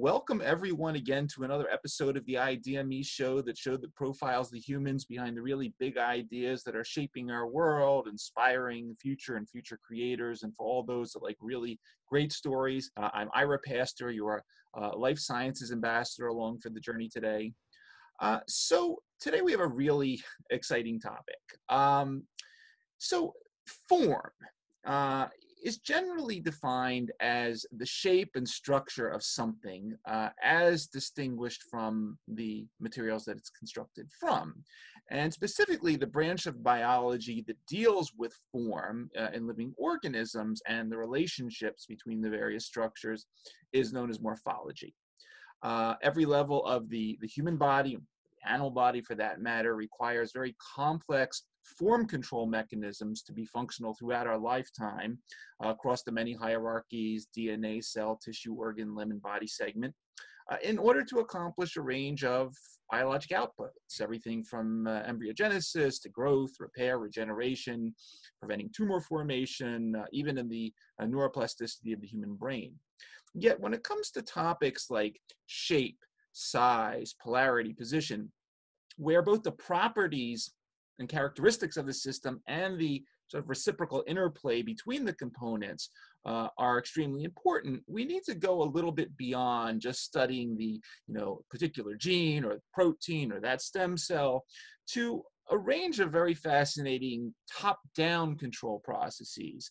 Welcome everyone again to another episode of the ideaXme show that profiles the humans behind the really big ideas that are shaping our world, inspiring the future and future creators, and for all those that like really great stories. I'm Ira Pastor, your life sciences ambassador along for the journey today. So today we have a really exciting topic. So form. Is generally defined as the shape and structure of something as distinguished from the materials that it's constructed from. And specifically, the branch of biology that deals with form in living organisms and the relationships between the various structures is known as morphology. Every level of the human body, the animal body for that matter, requires very complex form control mechanisms to be functional throughout our lifetime across the many hierarchies, DNA, cell, tissue, organ, limb, and body segment, in order to accomplish a range of biologic outputs, everything from embryogenesis to growth, repair, regeneration, preventing tumor formation, even in the neuroplasticity of the human brain. Yet when it comes to topics like shape, size, polarity, position, where both the properties and characteristics of the system and the sort of reciprocal interplay between the components are extremely important, we need to go a little bit beyond just studying the particular gene or protein or that stem cell to a range of very fascinating top-down control processes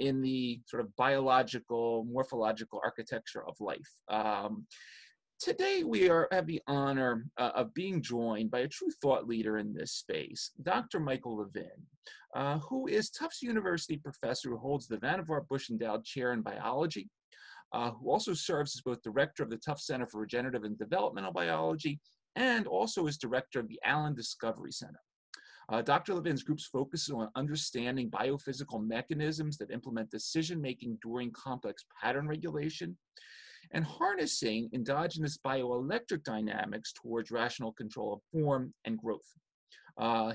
in the sort of biological, morphological architecture of life. Today, we have the honor of being joined by a true thought leader in this space, Dr. Michael Levin, who is Tufts University professor who holds the Vannevar Bush Endowed Chair in Biology, who also serves as both director of the Tufts Center for Regenerative and Developmental Biology, and also is director of the Allen Discovery Center. Dr. Levin's group's focus is on understanding biophysical mechanisms that implement decision-making during complex pattern regulation, and harnessing endogenous bioelectric dynamics towards rational control of form and growth.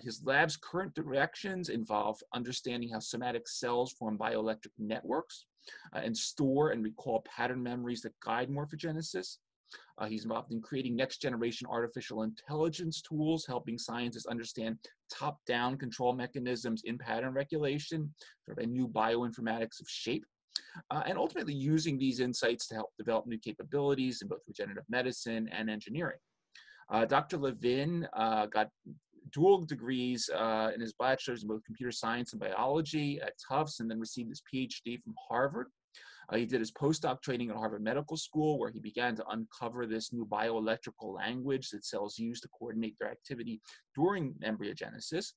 His lab's current directions involve understanding how somatic cells form bioelectric networks and store and recall pattern memories that guide morphogenesis. He's involved in creating next-generation artificial intelligence tools, helping scientists understand top-down control mechanisms in pattern regulation, sort of a new bioinformatics of shape. And ultimately using these insights to help develop new capabilities in both regenerative medicine and engineering. Dr. Levin got dual degrees in his bachelor's in both computer science and biology at Tufts, and then received his PhD from Harvard. He did his postdoc training at Harvard Medical School, where he began to uncover this new bioelectrical language that cells use to coordinate their activity during embryogenesis.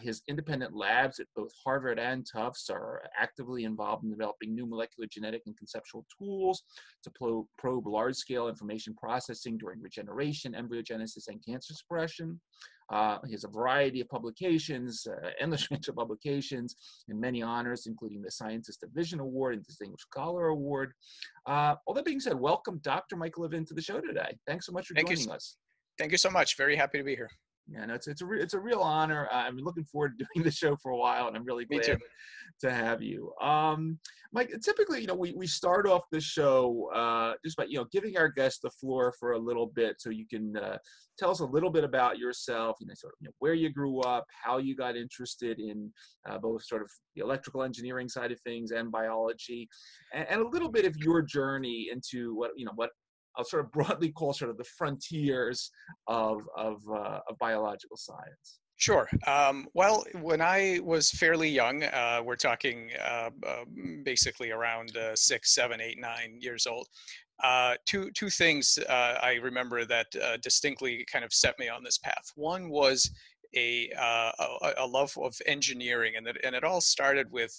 His independent labs at both Harvard and Tufts are actively involved in developing new molecular genetic and conceptual tools to probe large-scale information processing during regeneration, embryogenesis, and cancer suppression. He has a variety of publications, endless range of publications, and many honors, including the Scientist Division Award and Distinguished Scholar Award. All that being said, welcome Dr. Michael Levin to the show today. Thanks so much for joining us. Thank you so much. Very happy to be here. Yeah, no, it's a real honor. I've been looking forward to doing the show for a while, and I'm really glad to have you. Mike, typically, we start off the show just by, giving our guests the floor for a little bit so you can tell us a little bit about yourself, where you grew up, how you got interested in both sort of the electrical engineering side of things and biology, and a little bit of your journey into what, what I'll sort of broadly call sort of the frontiers of biological science. Sure. Well, when I was fairly young, we're talking basically around 6, 7, 8, 9 years old, two things I remember that distinctly kind of set me on this path. One was a love of engineering, and it all started with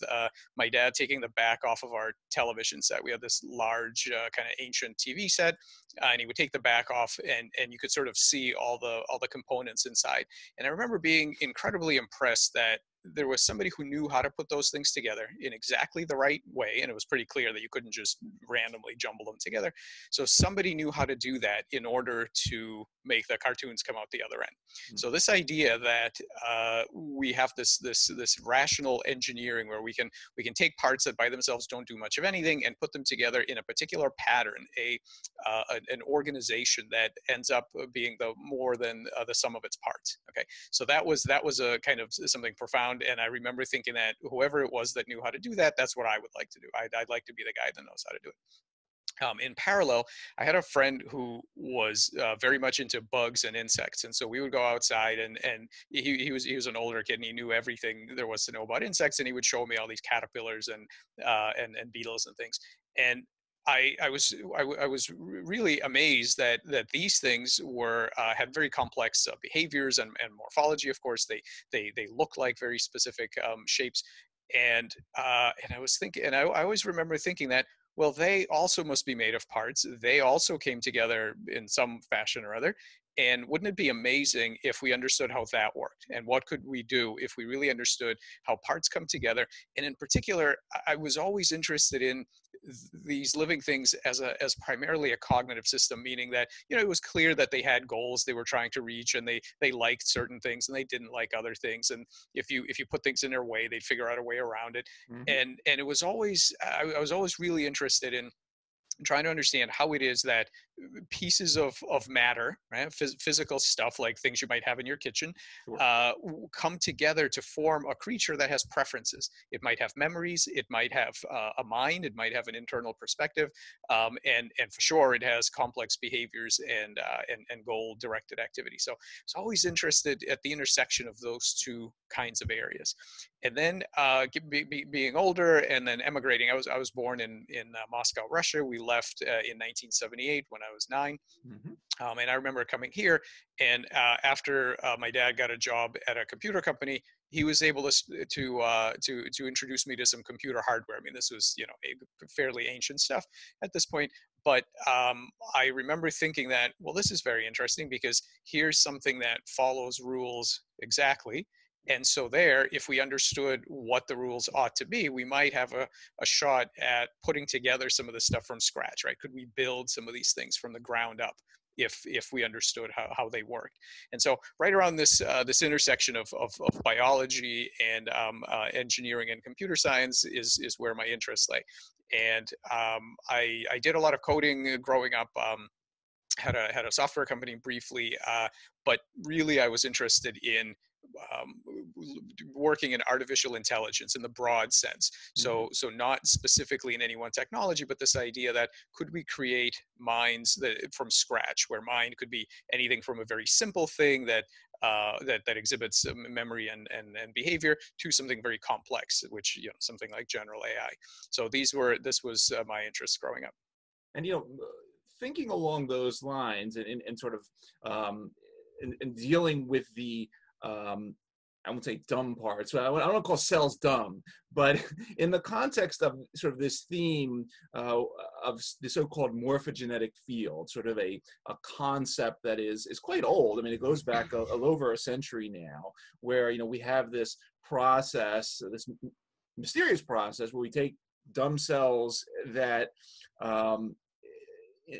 my dad taking the back off of our television set. We had this large kind of ancient TV set, and he would take the back off, and you could sort of see all the components inside. And I remember being incredibly impressed that there was somebody who knew how to put those things together in exactly the right way. And it was pretty clear that you couldn't just randomly jumble them together. So somebody knew how to do that in order to make the cartoons come out the other end. Mm-hmm. So this idea that we have this rational engineering where we can take parts that by themselves don't do much of anything and put them together in a particular pattern, an organization that ends up being the more than the sum of its parts. Okay, so that was a kind of something profound, and I remember thinking that whoever it was that knew how to do that, that's what I would like to do. I'd like to be the guy that knows how to do it. In parallel, I had a friend who was very much into bugs and insects, and so we would go outside, and he was an older kid, and he knew everything there was to know about insects, and he would show me all these caterpillars and beetles and things. And I was really amazed that these things were had very complex behaviors and morphology. Of course, they look like very specific shapes, and I was thinking, and I always remember thinking that, well, they also must be made of parts. They also came together in some fashion or other. And wouldn't it be amazing if we understood how that worked? And what could we do if we really understood how parts come together? And in particular, I was always interested in these living things as primarily a cognitive system, meaning that, you know, it was clear that they had goals they were trying to reach, and they liked certain things and they didn't like other things. And if you put things in their way, they'd figure out a way around it. Mm-hmm. And it was always, I was always really interested in trying to understand how it is that pieces of matter, right, physical stuff like things you might have in your kitchen, sure, come together to form a creature that has preferences. It might have memories, it might have a mind, it might have an internal perspective, and for sure it has complex behaviors and goal-directed activity. So I was always interested at the intersection of those two kinds of areas. And then being older and then emigrating, I was born in Moscow, Russia. We left in 1978 when I was 9. Mm-hmm. And I remember coming here, and after my dad got a job at a computer company, he was able to introduce me to some computer hardware. I mean, this was, you know, fairly ancient stuff at this point. But I remember thinking that, well, this is very interesting because here's something that follows rules exactly. And so there, if we understood what the rules ought to be, we might have a shot at putting together some of the stuff from scratch, right? Could we build some of these things from the ground up if we understood how they worked? And so right around this intersection of biology and engineering and computer science is where my interests lay. And I did a lot of coding growing up. Had a software company briefly, but really I was interested in working in artificial intelligence in the broad sense. So not specifically in any one technology, but this idea that could we create minds from scratch, where mind could be anything from a very simple thing that exhibits memory and behavior to something very complex, which, you know, something like general AI. So this was my interest growing up. And, you know, thinking along those lines and sort of and dealing with the I won't say dumb parts, so I don't call cells dumb, but in the context of sort of this theme of the so-called morphogenetic field, sort of a concept that is quite old. I mean, it goes back over a century now, where, you know, we have this process, this mysterious process where we take dumb cells that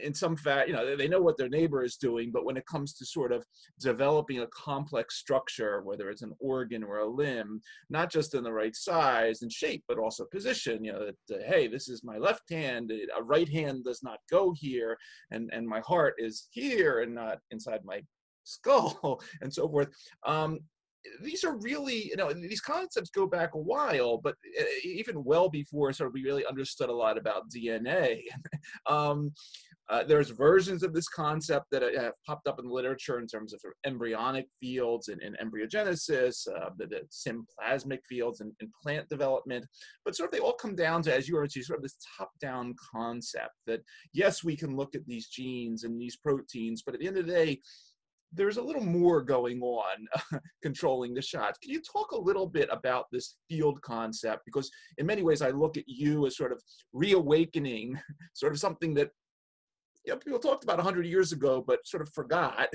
in some fact, you know, they know what their neighbor is doing, but when it comes to sort of developing a complex structure, whether it's an organ or a limb, not just in the right size and shape, but also position, you know, that, hey, this is my left hand, a right hand does not go here, and my heart is here and not inside my skull, and so forth. These are really, you know, these concepts go back a while, but even well before sort of we really understood a lot about DNA. There's versions of this concept that have popped up in the literature in terms of sort of embryonic fields and embryogenesis, the symplasmic fields and plant development. But sort of they all come down to, as you were to, sort of this top-down concept that, yes, we can look at these genes and these proteins, but at the end of the day, there's a little more going on controlling the shots. Can you talk a little bit about this field concept? Because in many ways, I look at you as sort of reawakening, sort of something that, you know, people talked about 100 years ago, but sort of forgot.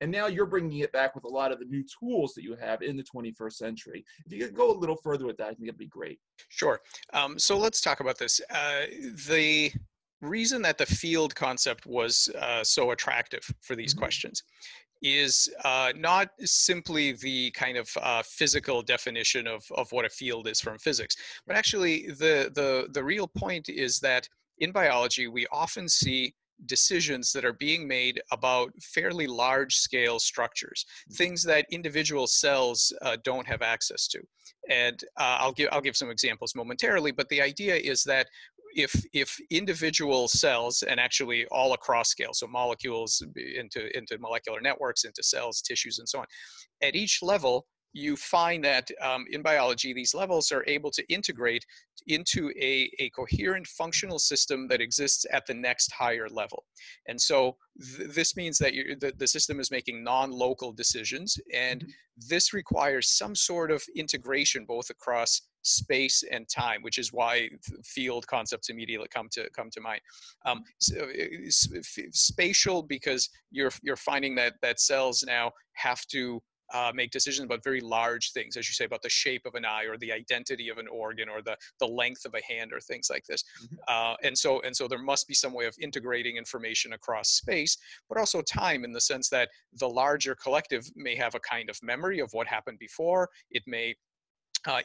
And now you're bringing it back with a lot of the new tools that you have in the 21st century. If you could go a little further with that, I think it'd be great. Sure. So let's talk about this. The reason that the field concept was so attractive for these questions is not simply the kind of physical definition of what a field is from physics, but actually the real point is that in biology, we often see decisions that are being made about fairly large scale structures, things that individual cells don't have access to. And I'll give some examples momentarily, but the idea is that if individual cells, and actually all across scale, so molecules into molecular networks, into cells, tissues, and so on, at each level, you find that in biology, these levels are able to integrate into a coherent functional system that exists at the next higher level. And so this means that the system is making non-local decisions, and this requires some sort of integration both across space and time, which is why field concepts immediately come to mind. Spatial, because you're finding that cells now have to make decisions about very large things, as you say, about the shape of an eye or the identity of an organ or the length of a hand or things like this. And so there must be some way of integrating information across space, but also time, in the sense that the larger collective may have a kind of memory of what happened before. It may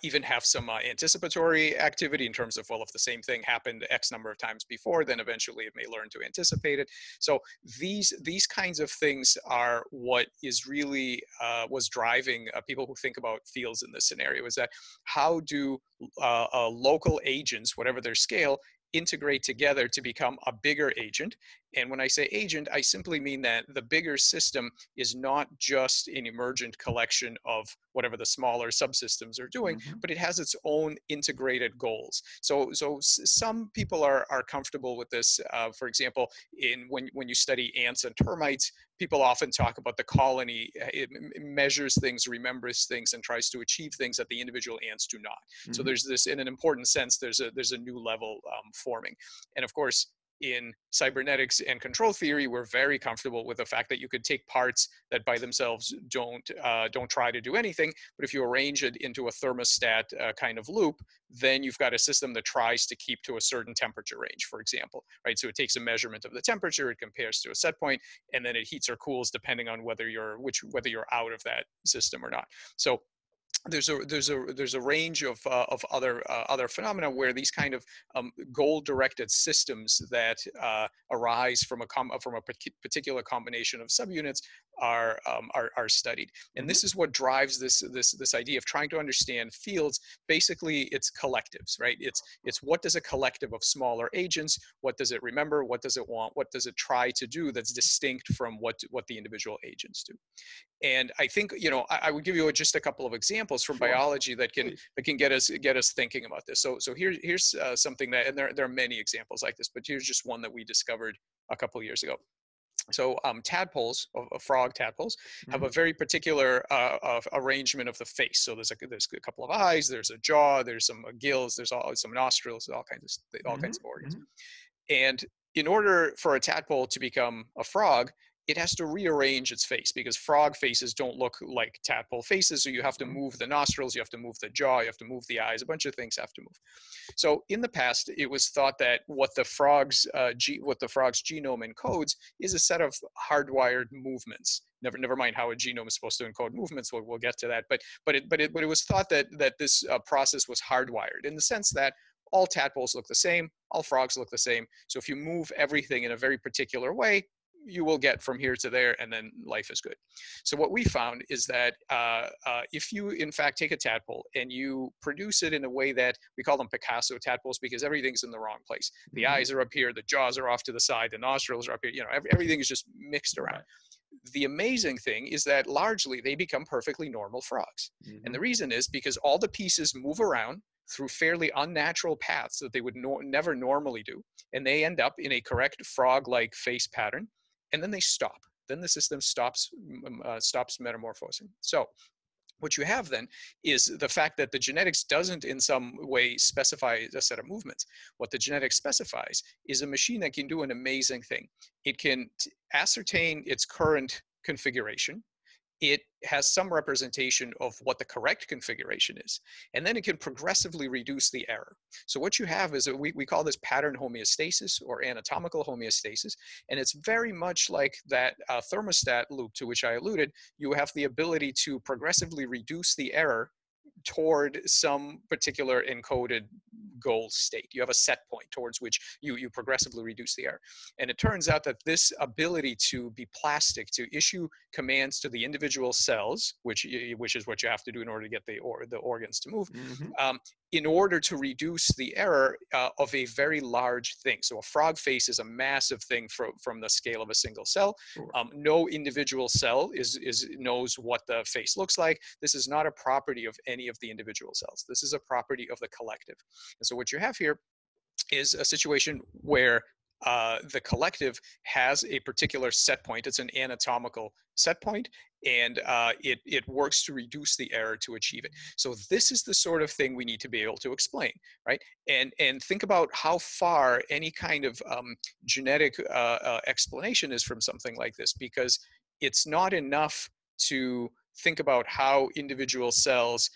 even have some anticipatory activity in terms of, well, if the same thing happened X number of times before, then eventually it may learn to anticipate it. So these kinds of things are what is really was driving people who think about fields in this scenario, is that how do local agents, whatever their scale, integrate together to become a bigger agent. And when I say agent, I simply mean that the bigger system is not just an emergent collection of whatever the smaller subsystems are doing, but it has its own integrated goals. So some people are comfortable with this. For example, when you study ants and termites, people often talk about the colony. It measures things, remembers things, and tries to achieve things that the individual ants do not. So there's this, in an important sense, there's a new level forming. And of course, in cybernetics and control theory, we're very comfortable with the fact that you could take parts that by themselves don't try to do anything, but if you arrange it into a thermostat kind of loop, then you've got a system that tries to keep to a certain temperature range, for example, right? So it takes a measurement of the temperature, it compares to a set point, and then it heats or cools depending on whether you're out of that system or not. So there's a range of other phenomena where these kind of goal-directed systems that arise from a particular combination of subunits are studied, and this is what drives this idea of trying to understand fields. Basically, it's collectives, right? It's what does a collective of smaller agents, what does it remember, what does it want, what does it try to do that's distinct from what the individual agents do. And I think, you know, I would give you just a couple of examples from biology that can get us thinking about this. So here's something that, and there are many examples like this, but here's just one that we discovered a couple of years ago. So tadpoles, frog tadpoles, have a very particular arrangement of the face. So there's a couple of eyes, there's a jaw, there's some gills, there's some nostrils, all kinds of organs. And in order for a tadpole to become a frog, it has to rearrange its face, because frog faces don't look like tadpole faces. So you have to move the nostrils, you have to move the jaw, you have to move the eyes, a bunch of things have to move. So in the past, it was thought that what the frog's genome encodes is a set of hardwired movements. Never mind how a genome is supposed to encode movements. We'll get to that. But it was thought that this process was hardwired, in the sense that all tadpoles look the same, all frogs look the same. So if you move everything in a very particular way, you will get from here to there, and then life is good. So what we found is that if you, in fact, take a tadpole and you produce it in a way that we call them Picasso tadpoles, because everything's in the wrong place. The eyes are up here, the jaws are off to the side, the nostrils are up here, you know, everything is just mixed around. The amazing thing is that largely they become perfectly normal frogs. And the reason is because all the pieces move around through fairly unnatural paths that they would never normally do, and they end up in a correct frog-like face pattern. And then they stop. Then the system stops metamorphosing. So what you have then is the fact that the genetics doesn't in some way specify a set of movements. What the genetics specifies is a machine that can do an amazing thing. It can ascertain its current configuration. it has some representation of what the correct configuration is, and then it can progressively reduce the error. So what you have is, we call this pattern homeostasis or anatomical homeostasis, and it's very much like that thermostat loop to which I alluded. You have the ability to progressively reduce the error toward some particular encoded goal state. You have a set point towards which you progressively reduce the error. And it turns out that this ability to be plastic, to issue commands to the individual cells, which is what you have to do in order to get the organs to move, in order to reduce the error of a very large thing. So a frog face is a massive thing from the scale of a single cell. Sure. No individual cell knows what the face looks like. This is not a property of any of the individual cells. This is a property of the collective. And so what you have here is a situation where the collective has a particular set point. It's an anatomical set point, and it works to reduce the error to achieve it. So this is the sort of thing we need to be able to explain, right? And think about how far any kind of genetic explanation is from something like this, because it's not enough to think about how individual cells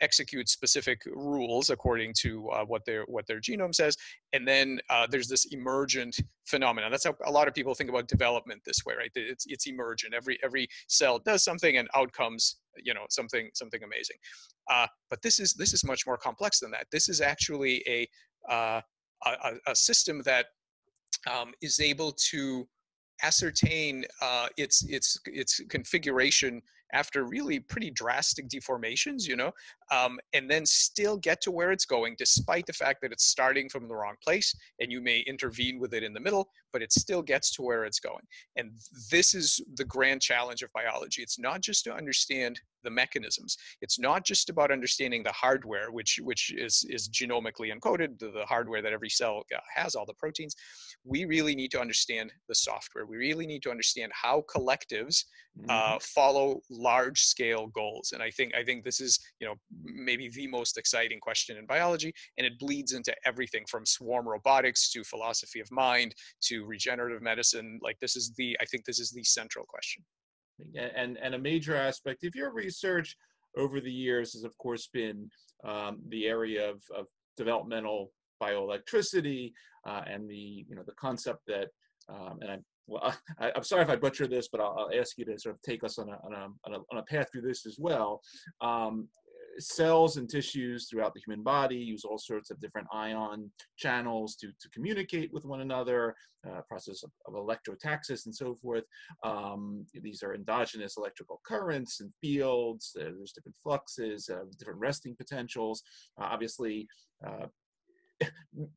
execute specific rules according to what their genome says, and then there's this emergent phenomenon. That's how a lot of people think about development this way, right? It's emergent. Every cell does something, and out comes, you know, something amazing. But this is much more complex than that. This is actually a system that is able to ascertain its configuration after really pretty drastic deformations, you know, and then still get to where it's going, despite the fact that it's starting from the wrong place, and you may intervene with it in the middle, but it still gets to where it's going. And this is the grand challenge of biology. It's not just to understand the mechanisms. It's not just about understanding the hardware, which is genomically encoded, the hardware that every cell has, all the proteins. We really need to understand the software. We really need to understand how collectives follow large scale goals. And I think this is, you know, maybe the most exciting question in biology, and it bleeds into everything from swarm robotics to philosophy of mind to regenerative medicine. Like I think this is the central question. And a major aspect of your research over the years has, of course, been the area of developmental bioelectricity and the concept that, I'm sorry if I butcher this, but I'll ask you to sort of take us on a path through this as well. Cells and tissues throughout the human body use all sorts of different ion channels to communicate with one another, process of electrotaxis and so forth. These are endogenous electrical currents and fields. There's different fluxes, different resting potentials. Obviously,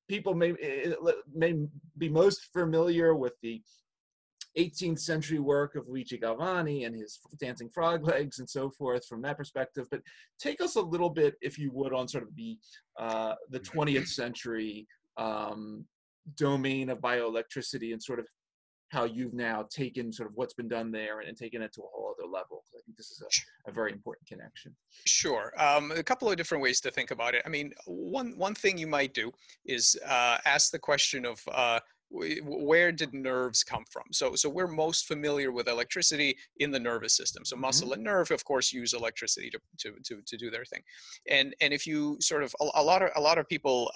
people may be most familiar with the 18th century work of Luigi Galvani and his dancing frog legs and so forth from that perspective, but take us a little bit, if you would, on sort of the 20th century domain of bioelectricity and sort of how you've now taken sort of what's been done there and taken it to a whole other level. I think this is a very important connection. Sure, a couple of different ways to think about it. I mean, one thing you might do is ask the question of where did nerves come from? So we're most familiar with electricity in the nervous system. So muscle and nerve, of course, use electricity to do their thing. And if you sort of, a lot of people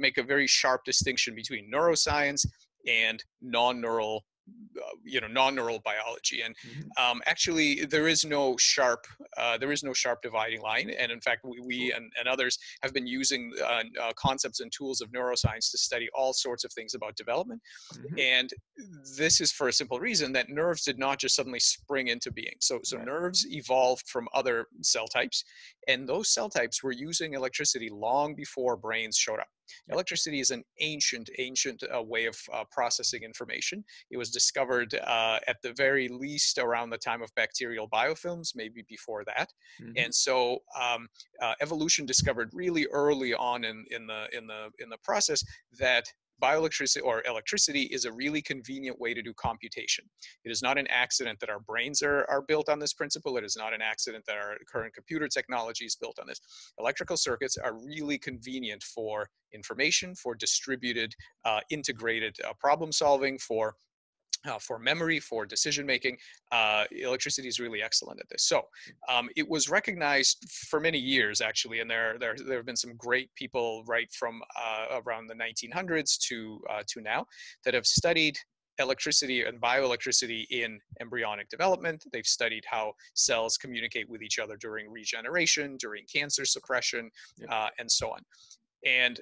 make a very sharp distinction between neuroscience and non-neural, non-neural biology. And actually, there is no sharp dividing line. And in fact, we and others have been using concepts and tools of neuroscience to study all sorts of things about development. And this is for a simple reason that nerves did not just suddenly spring into being. So nerves evolved from other cell types, and those cell types were using electricity long before brains showed up. Electricity is an ancient way of processing information. It was discovered at the very least around the time of bacterial biofilms, maybe before that. And so evolution discovered really early on in the process that bioelectricity or electricity is a really convenient way to do computation. It is not an accident that our brains are built on this principle. It is not an accident that our current computer technology is built on this. Electrical circuits are really convenient for information, for distributed, integrated problem solving, for for memory, for decision-making. Electricity is really excellent at this. So it was recognized for many years, actually, and there have been some great people right from around the 1900s to now that have studied electricity and bioelectricity in embryonic development. They've studied how cells communicate with each other during regeneration, during cancer suppression, and so on. And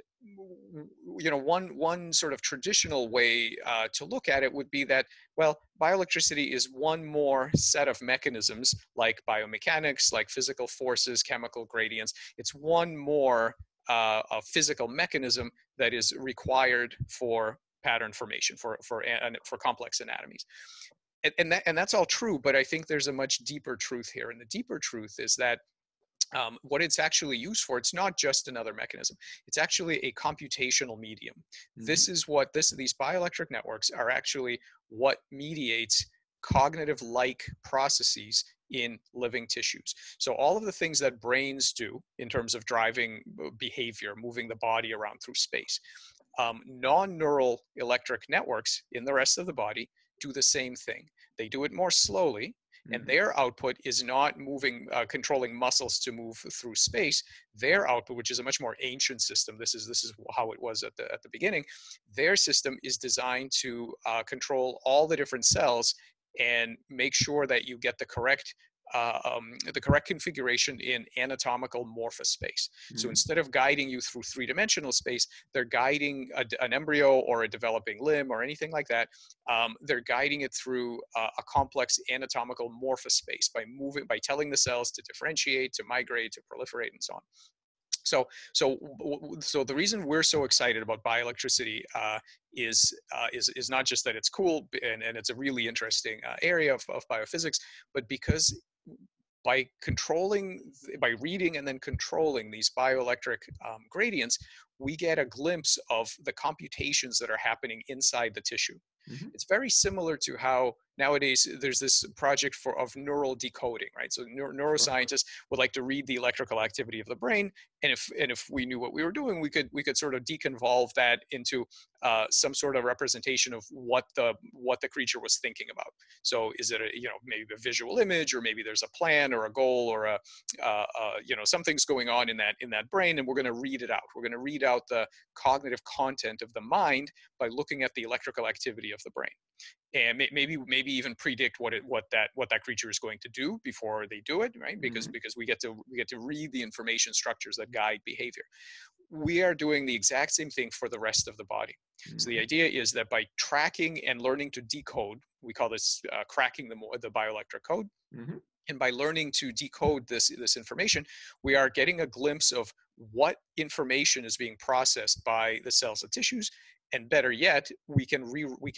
you know, one sort of traditional way to look at it would be that, well, bioelectricity is one more set of mechanisms, like biomechanics, like physical forces, chemical gradients. It's one more a physical mechanism that is required for pattern formation, for complex anatomies. And that's all true, but I think there's a much deeper truth here. And the deeper truth is that what it's actually used for, it's not just another mechanism. It's actually a computational medium. Mm-hmm. This is what these bioelectric networks are actually what mediates cognitive-like processes in living tissues. So all of the things that brains do in terms of driving behavior, moving the body around through space, non-neural electric networks in the rest of the body do the same thing. They do it more slowly. And their output is not moving, controlling muscles to move through space. Their output, which is a much more ancient system, this is how it was at the beginning. Their system is designed to control all the different cells and make sure that you get the correct configuration in anatomical morphospace. Mm-hmm. So instead of guiding you through three-dimensional space, they're guiding an embryo or a developing limb or anything like that. They're guiding it through a complex anatomical morphospace by telling the cells to differentiate, to migrate, to proliferate, and so on. So the reason we're so excited about bioelectricity is not just that it's cool and it's a really interesting area of biophysics, but because by reading and then controlling these bioelectric gradients, we get a glimpse of the computations that are happening inside the tissue. Mm-hmm. It's very similar to how nowadays there's this project of neural decoding, right? So neuroscientists would like to read the electrical activity of the brain, and if we knew what we were doing, we could sort of deconvolve that into some sort of representation of what the creature was thinking about. So is it maybe a visual image, or maybe there's a plan or a goal or something's going on in that brain, and we're going to read it out. We're going to read out the cognitive content of the mind by looking at the electrical activity of the brain. And maybe even predict what that creature is going to do before they do it, right? Because mm-hmm. because we get to read the information structures that guide behavior. We are doing the exact same thing for the rest of the body. Mm-hmm. So the idea is that by tracking and learning to decode, we call this cracking the bioelectric code. Mm-hmm. And by learning to decode this information, we are getting a glimpse of what information is being processed by the cells and tissues. And better yet, we can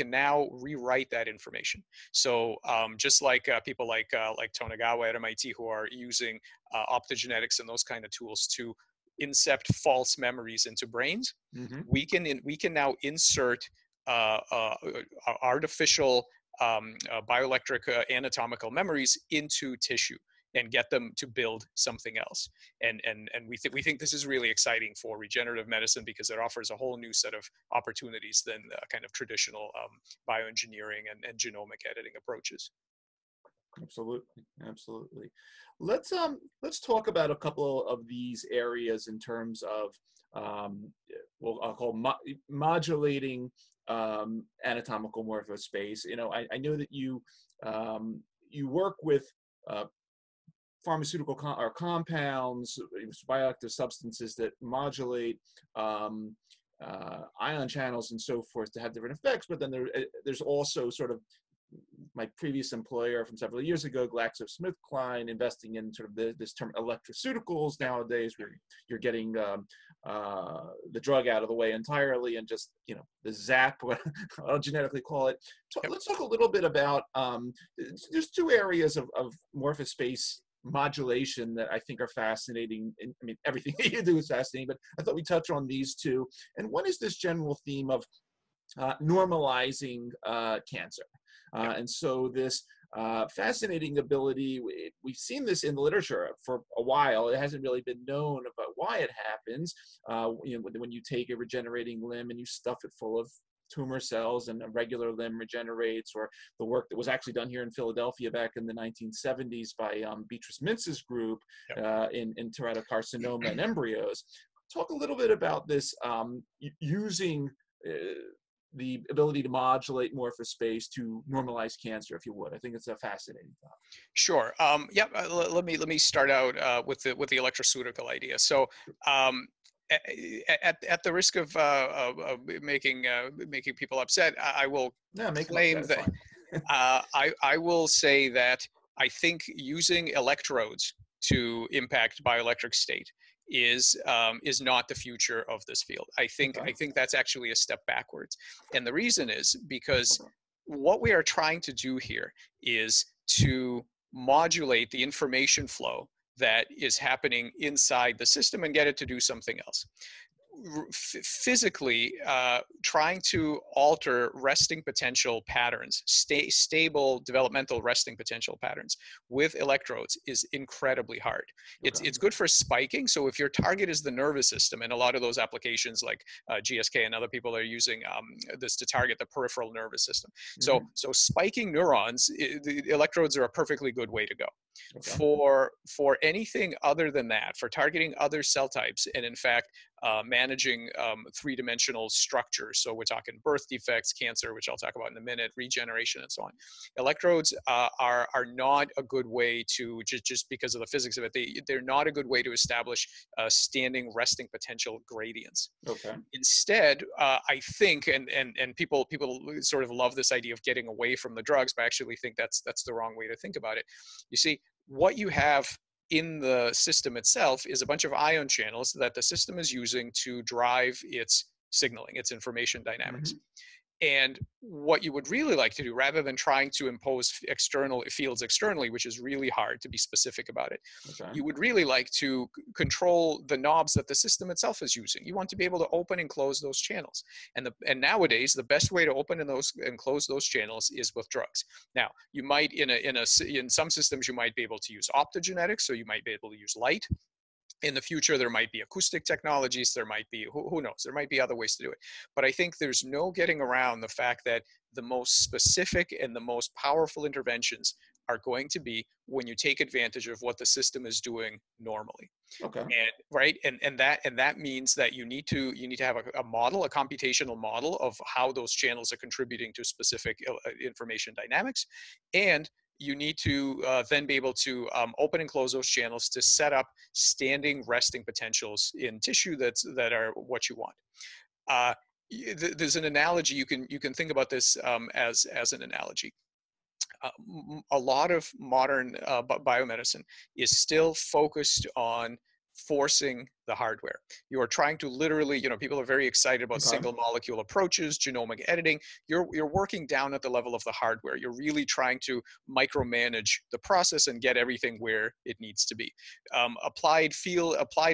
now rewrite that information. So just like people like Tonegawa at MIT, who are using optogenetics and those kind of tools to incept false memories into brains, mm-hmm. we can now insert artificial bioelectric anatomical memories into tissue and get them to build something else. And we think this is really exciting for regenerative medicine because it offers a whole new set of opportunities than the kind of traditional bioengineering and genomic editing approaches. Absolutely, absolutely. Let's talk about a couple of these areas in terms of what I'll call modulating anatomical morphospace. You know, I know that you work with pharmaceutical compounds, bioactive substances that modulate ion channels and so forth to have different effects. But then there's also sort of my previous employer from several years ago, GlaxoSmithKline, investing in sort of this term electroceuticals nowadays, where you're getting the drug out of the way entirely and just, you know, the zap, what I'll genetically call it. So let's talk a little bit about, there's two areas of morphospace modulation that I think are fascinating. And, I mean, everything that you do is fascinating, but I thought we'd touch on these two. And one is this general theme of normalizing cancer. And so this fascinating ability, we've seen this in the literature for a while. It hasn't really been known about why it happens. You know, when you take a regenerating limb and you stuff it full of tumor cells and a regular limb regenerates, or the work that was actually done here in Philadelphia back in the 1970s by Beatrice Mintz's group in teratocarcinoma and embryos. Talk a little bit about this using the ability to modulate morphospace to normalize cancer, if you would. I think it's a fascinating topic. Sure. Let me start out with the electroceutical idea. So at the risk of making people upset, I will claim that I will say that I think using electrodes to impact bioelectric state is not the future of this field. I think that's actually a step backwards. And the reason is because what we are trying to do here is to modulate the information flow that is happening inside the system and get it to do something else. Physically, trying to alter resting potential patterns, stable developmental resting potential patterns with electrodes is incredibly hard. Okay. It's good for spiking. So if your target is the nervous system, and a lot of those applications like GSK and other people are using this to target the peripheral nervous system. Mm-hmm. So spiking neurons, the electrodes are a perfectly good way to go. Okay. For anything other than that, for targeting other cell types, and in fact, managing three-dimensional structures. So we're talking birth defects, cancer, which I'll talk about in a minute, regeneration, and so on. Electrodes are not a good way to, just because of the physics of it, they're not a good way to establish standing resting potential gradients. Okay. Instead, I think, and people sort of love this idea of getting away from the drugs, but I actually think that's the wrong way to think about it. You see, what you have in the system itself is a bunch of ion channels that the system is using to drive its signaling, its information dynamics. Mm-hmm. And what you would really like to do, rather than trying to impose external fields externally, which is really hard to be specific about it, okay, you would really like to control the knobs that the system itself is using. You want to be able to open and close those channels. And nowadays, the best way to open and close those channels is with drugs. Now, you might in some systems you might be able to use optogenetics, so you might be able to use light. In the future, there might be acoustic technologies, there might be, who knows, there might be other ways to do it. But I think there's no getting around the fact that the most specific and the most powerful interventions are going to be when you take advantage of what the system is doing normally. Okay. And that means that you need to have a model, a computational model of how those channels are contributing to specific information dynamics, and you need to then be able to open and close those channels to set up standing resting potentials in tissue that are what you want. There's an analogy, you can think about this as an analogy. A lot of modern biomedicine is still focused on forcing the hardware. You are trying to literally, people are very excited about single molecule approaches, genomic editing. You're working down at the level of the hardware. You're really trying to micromanage the process and get everything where it needs to be. Applied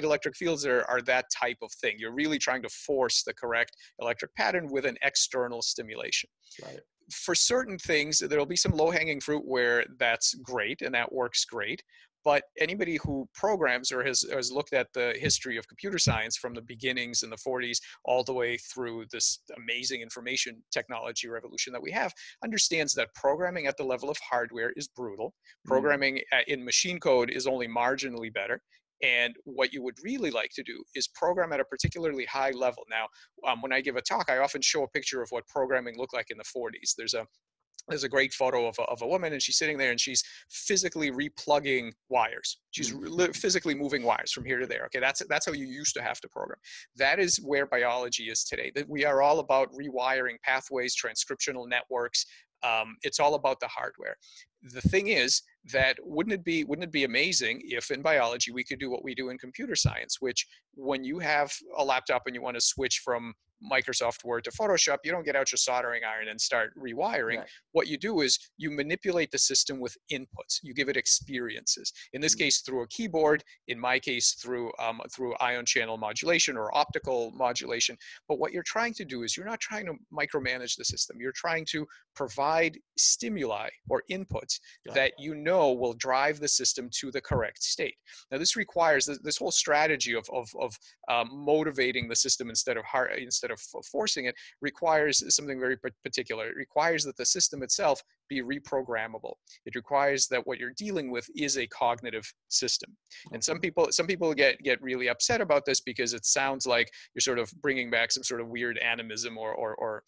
electric fields are that type of thing. You're really trying to force the correct electric pattern with an external stimulation. Right. For certain things, there'll be some low-hanging fruit where that's great and that works great. But anybody who programs or has looked at the history of computer science from the beginnings in the 40s all the way through this amazing information technology revolution that we have understands that programming at the level of hardware is brutal. Programming in machine code is only marginally better. And what you would really like to do is program at a particularly high level. Now, when I give a talk, I often show a picture of what programming looked like in the 40s. There's a great photo of a woman, and she's sitting there, and she's physically replugging wires. She's physically moving wires from here to there. Okay, that's how you used to have to program. That is where biology is today. That we are all about rewiring pathways, transcriptional networks. It's all about the hardware. The thing is that wouldn't it be amazing if in biology we could do what we do in computer science, which when you have a laptop and you want to switch from Microsoft Word to Photoshop, you don't get out your soldering iron and start rewiring. Right. What you do is you manipulate the system with inputs. You give it experiences. In this case, through a keyboard. In my case, through ion channel modulation or optical modulation. But what you're trying to do is you're not trying to micromanage the system. You're trying to provide stimuli or inputs want that you know will drive the system to the correct state. Now, this requires this whole strategy of motivating the system instead of forcing it, requires something very particular. It requires that the system itself be reprogrammable. It requires that what you're dealing with is a cognitive system. And some people get really upset about this because it sounds like you're sort of bringing back some sort of weird animism or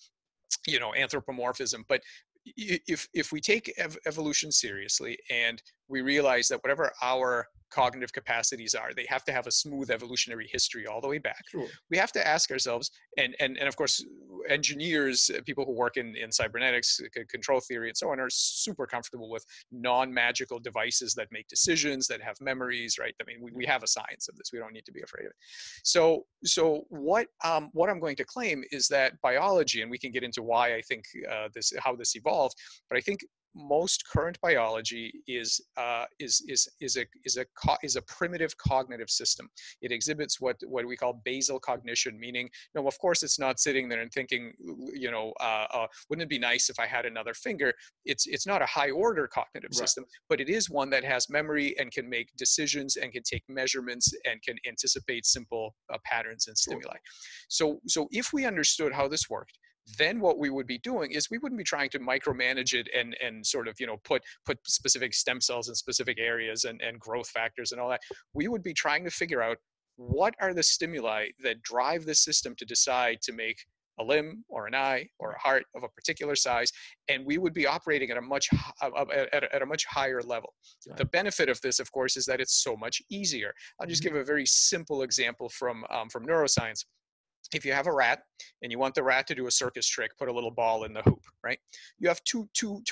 you know, anthropomorphism. But if we take evolution seriously and we realize that whatever our cognitive capacities are, they have to have a smooth evolutionary history all the way back. Sure. We have to ask ourselves, and of course, engineers, people who work in cybernetics, control theory, and so on, are super comfortable with non-magical devices that make decisions, that have memories, right? I mean, we have a science of this. We don't need to be afraid of it. So what I'm going to claim is that biology, and we can get into why I think how this evolved, but I think most current biology is a primitive cognitive system. It exhibits what we call basal cognition, meaning, no, of course it's not sitting there and thinking, you know, wouldn't it be nice if I had another finger? It's not a high order cognitive [S2] Right. [S1] System, but it is one that has memory and can make decisions and can take measurements and can anticipate simple patterns and stimuli. [S2] Sure. [S1] So if we understood how this worked, then what we would be doing is we wouldn't be trying to micromanage it and sort of, you know, put specific stem cells in specific areas and growth factors and all that. We would be trying to figure out what are the stimuli that drive the system to decide to make a limb or an eye or a heart of a particular size, and we would be operating at a much higher level. Right. The benefit of this, of course, is that it's so much easier. I'll just give a very simple example from neuroscience. If you have a rat and you want the rat to do a circus trick, put a little ball in the hoop, right? You have two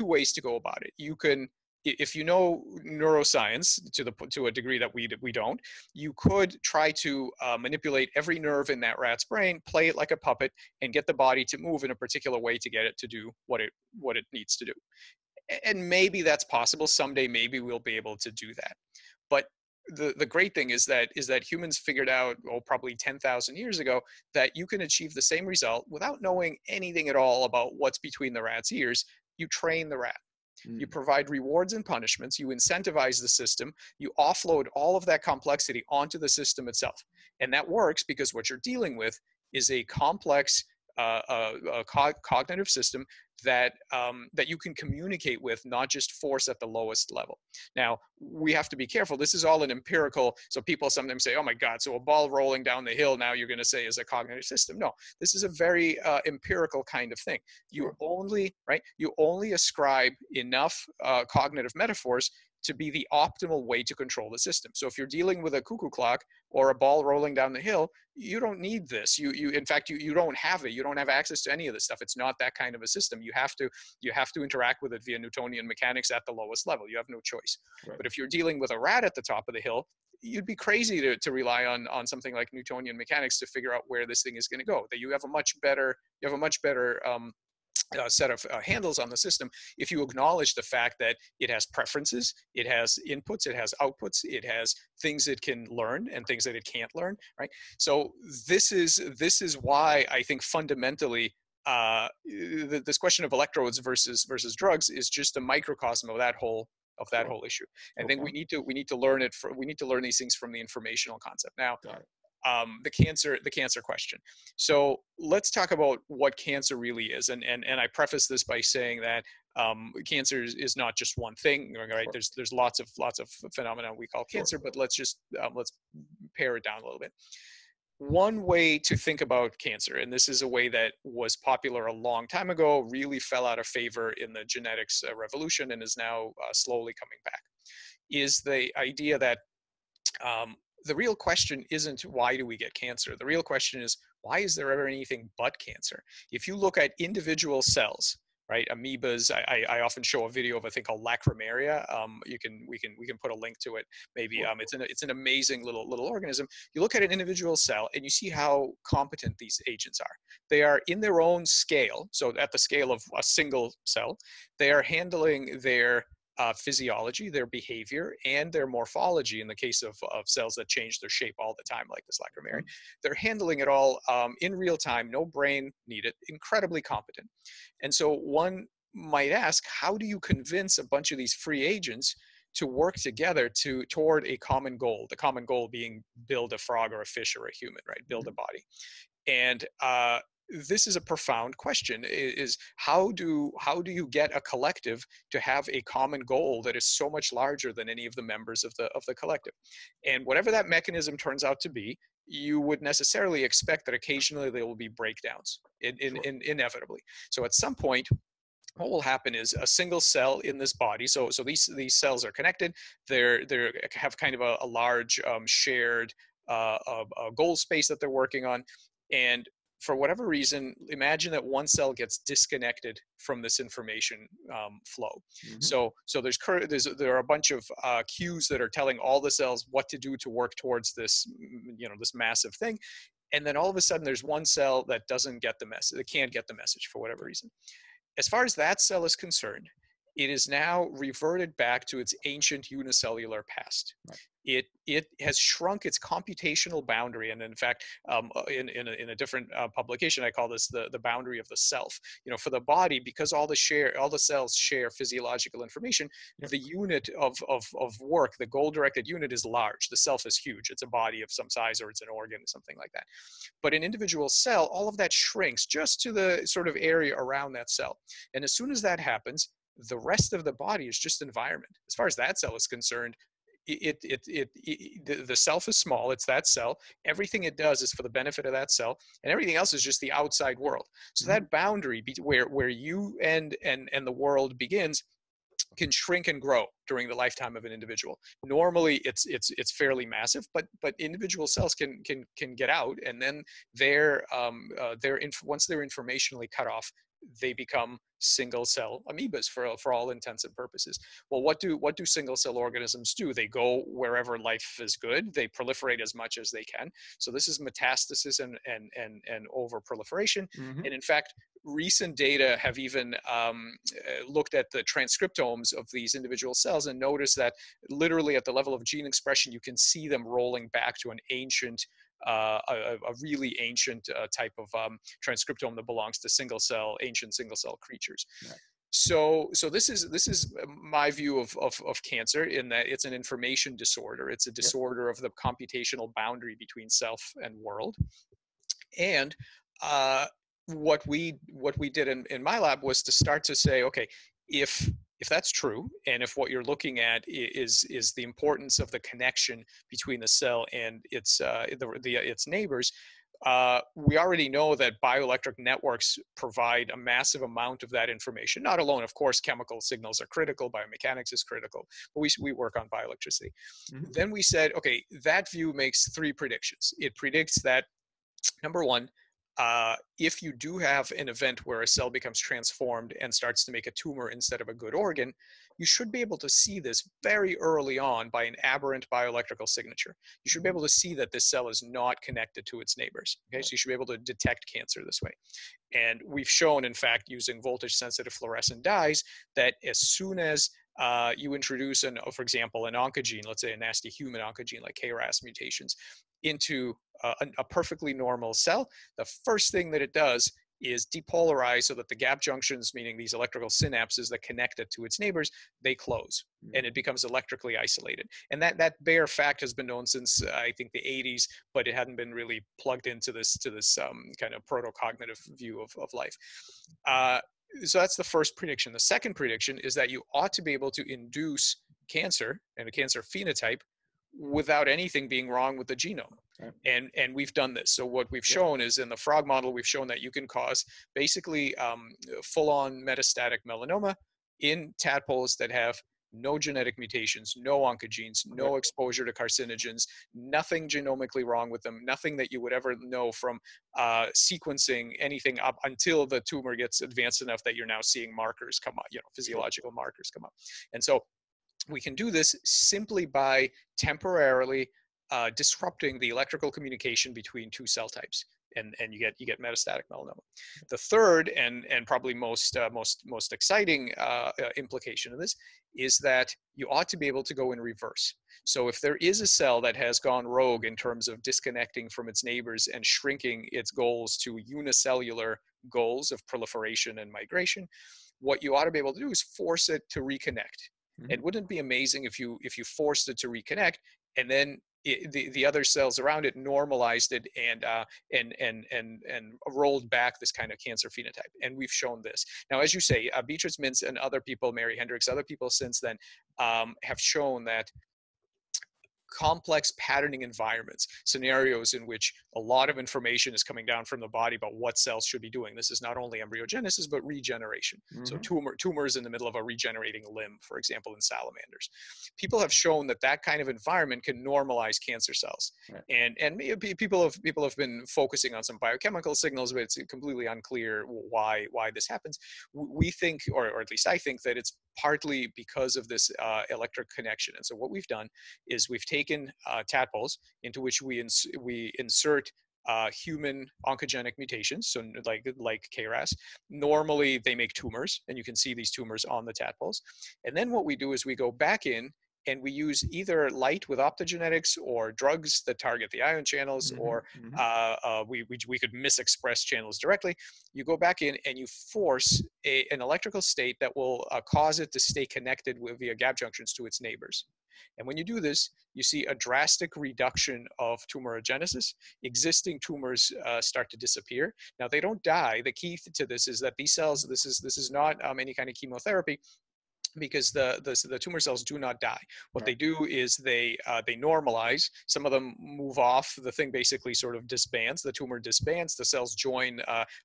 ways to go about it. You can, if you know neuroscience to a degree that we don't, you could try to manipulate every nerve in that rat's brain, play it like a puppet, and get the body to move in a particular way to get it to do what it needs to do. And maybe that's possible someday. Maybe we'll be able to do that, but the great thing is that humans figured out, oh, probably 10,000 years ago, that you can achieve the same result without knowing anything at all about what's between the rat's ears. You train the rat. You provide rewards and punishments. You incentivize the system. You offload all of that complexity onto the system itself. And that works because what you're dealing with is a complex cognitive system that you can communicate with, not just force at the lowest level. Now, we have to be careful. This is all an empirical. So people sometimes say, oh my God, so a ball rolling down the hill, now you're going to say is a cognitive system. No, this is a very empirical kind of thing. You only ascribe enough cognitive metaphors to be the optimal way to control the system. So if you're dealing with a cuckoo clock or a ball rolling down the hill, you don't need this. In fact, you don't have it. You don't have access to any of this stuff. It's not that kind of a system. You have to interact with it via Newtonian mechanics at the lowest level. You have no choice. Right. But if you're dealing with a rat at the top of the hill, you'd be crazy to rely on something like Newtonian mechanics to figure out where this thing is going to go. That you have a much better set of handles on the system if you acknowledge the fact that it has preferences, it has inputs, it has outputs, it has things it can learn and things that it can't learn, right? So this is why I think fundamentally this question of electrodes versus drugs is just a microcosm of that whole issue. And okay. I think we need to learn these things from the informational concept. Now, the cancer question. So let's talk about what cancer really is. And I preface this by saying that cancer is not just one thing, right? Sure. There's lots of phenomena we call cancer, sure. But let's pare it down a little bit. One way to think about cancer, and this is a way that was popular a long time ago, really fell out of favor in the genetics revolution and is now slowly coming back, is the idea that the real question isn't why do we get cancer? The real question is, why is there ever anything but cancer? If you look at individual cells, right, amoebas, I often show a video of a thing called lacrimaria. We can put a link to it. Maybe it's an amazing little organism. You look at an individual cell and you see how competent these agents are. They are in their own scale. So at the scale of a single cell, they are handling their physiology, their behavior, and their morphology in the case of cells that change their shape all the time, like this lacrimaria. They're handling it all in real time, no brain needed, incredibly competent. And so one might ask, how do you convince a bunch of these free agents to work together toward a common goal? The common goal being build a frog or a fish or a human, right? Build a body. And this is a profound question, is how do you get a collective to have a common goal that is so much larger than any of the members of the collective? And whatever that mechanism turns out to be, you would necessarily expect that occasionally there will be breakdowns, inevitably. So at some point, what will happen is a single cell in this body, so these cells are connected, they have kind of a large shared goal space that they're working on, and for whatever reason, imagine that one cell gets disconnected from this information flow. Mm-hmm. So there are a bunch of cues that are telling all the cells what to do to work towards this, this massive thing. And then all of a sudden there's one cell that doesn't get the message, that can't get the message for whatever reason. As far as that cell is concerned, it is now reverted back to its ancient unicellular past. Right. It has shrunk its computational boundary, and in fact, in a different publication, I call this the boundary of the self. For the body, because all the cells share physiological information, yeah. The unit of work, the goal-directed unit, is large. The self is huge. It's a body of some size, or it's an organ, something like that. But an individual cell, all of that shrinks just to the sort of area around that cell. And as soon as that happens, the rest of the body is just environment. As far as that cell is concerned, the self is small. It's that cell. Everything it does is for the benefit of that cell, and everything else is just the outside world. So mm-hmm. that boundary where you and the world begins can shrink and grow during the lifetime of an individual. Normally, it's fairly massive, but individual cells can get out, and then once they're informationally cut off, they become single cell amoebas for all intents and purposes. Well, what do single cell organisms do? They go wherever life is good. They proliferate as much as they can. So this is metastasis and over proliferation. Mm-hmm. And in fact, recent data have even looked at the transcriptomes of these individual cells and noticed that literally at the level of gene expression, you can see them rolling back to an ancient a really ancient type of transcriptome that belongs to ancient single cell creatures. Right. So this is my view of cancer, in that it's an information disorder. It's a disorder of the computational boundary between self and world. And what we did in my lab was to start to say, okay, if that's true, and if what you're looking at is the importance of the connection between the cell and its neighbors, we already know that bioelectric networks provide a massive amount of that information. Not alone, of course, chemical signals are critical, biomechanics is critical, but we work on bioelectricity. Mm-hmm. Then we said, okay, that view makes three predictions. It predicts that, number one, if you do have an event where a cell becomes transformed and starts to make a tumor instead of a good organ, you should be able to see this very early on by an aberrant bioelectrical signature. You should be able to see that this cell is not connected to its neighbors. Okay, so you should be able to detect cancer this way. And we've shown, in fact, using voltage-sensitive fluorescent dyes, that as soon as you introduce, for example, an oncogene, let's say a nasty human oncogene like KRAS mutations, into a perfectly normal cell, the first thing that it does is depolarize so that the gap junctions, meaning these electrical synapses that connect it to its neighbors, they close, and it becomes electrically isolated. And that bare fact has been known since I think the 80s, but it hadn't been really plugged into this kind of protocognitive view of life. So that's the first prediction. The second prediction is that you ought to be able to induce cancer and a cancer phenotype without anything being wrong with the genome. Okay. And we've done this. So what we've shown is, in the frog model, we've shown that you can cause basically full-on metastatic melanoma in tadpoles that have no genetic mutations, no oncogenes, no exposure to carcinogens, nothing genomically wrong with them, nothing that you would ever know from sequencing anything up until the tumor gets advanced enough that you're now seeing markers come up, physiological markers come up. And so we can do this simply by temporarily disrupting the electrical communication between two cell types. And you get metastatic melanoma. The third and probably most exciting implication of this is that you ought to be able to go in reverse. So if there is a cell that has gone rogue in terms of disconnecting from its neighbors and shrinking its goals to unicellular goals of proliferation and migration, what you ought to be able to do is force it to reconnect. Mm-hmm. And wouldn't it be amazing if you forced it to reconnect, and then it, the other cells around it normalized it and rolled back this kind of cancer phenotype? And we've shown this. Now, as you say, Beatrice Mintz and other people, Mary Hendricks, other people since then have shown that complex patterning environments, scenarios in which a lot of information is coming down from the body about what cells should be doing. This is not only embryogenesis, but regeneration. Mm-hmm. So tumors in the middle of a regenerating limb, for example, in salamanders. People have shown that that kind of environment can normalize cancer cells. Right. And people have been focusing on some biochemical signals, but it's completely unclear why this happens. We think, or at least I think, that it's partly because of this electric connection. And so what we've done is we've taken tadpoles into which we insert human oncogenic mutations, so like KRAS. Normally they make tumors, and you can see these tumors on the tadpoles. And then what we do is we go back in and we use either light with optogenetics or drugs that target the ion channels, mm-hmm, or we could misexpress channels directly. You go back in and you force an electrical state that will cause it to stay connected via gap junctions to its neighbors. And when you do this, you see a drastic reduction of tumorigenesis. Existing tumors start to disappear. Now, they don't die. The key to this is that these cells, this is not any kind of chemotherapy, because the tumor cells do not die. What they do is they normalize. Some of them move off. The thing basically sort of disbands. The tumor disbands. The cells join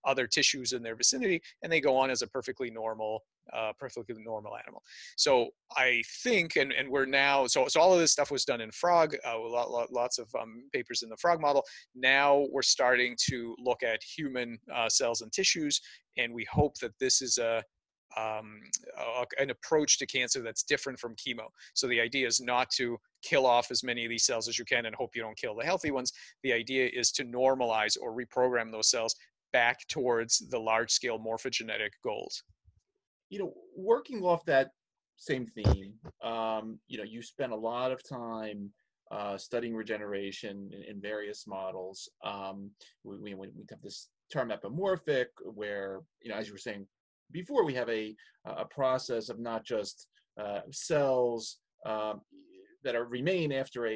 other tissues in their vicinity, and they go on as a perfectly normal animal. So I think, and we're now, so all of this stuff was done in frog, lots of papers in the frog model. Now we're starting to look at human cells and tissues, and we hope that this is an approach to cancer that's different from chemo. So the idea is not to kill off as many of these cells as you can and hope you don't kill the healthy ones. The idea is to normalize or reprogram those cells back towards the large-scale morphogenetic goals. You know, working off that same theme, you know, you spent a lot of time studying regeneration in various models. We have this term epimorphic, where, you know, as you were saying before, we have a process of not just cells that are remain after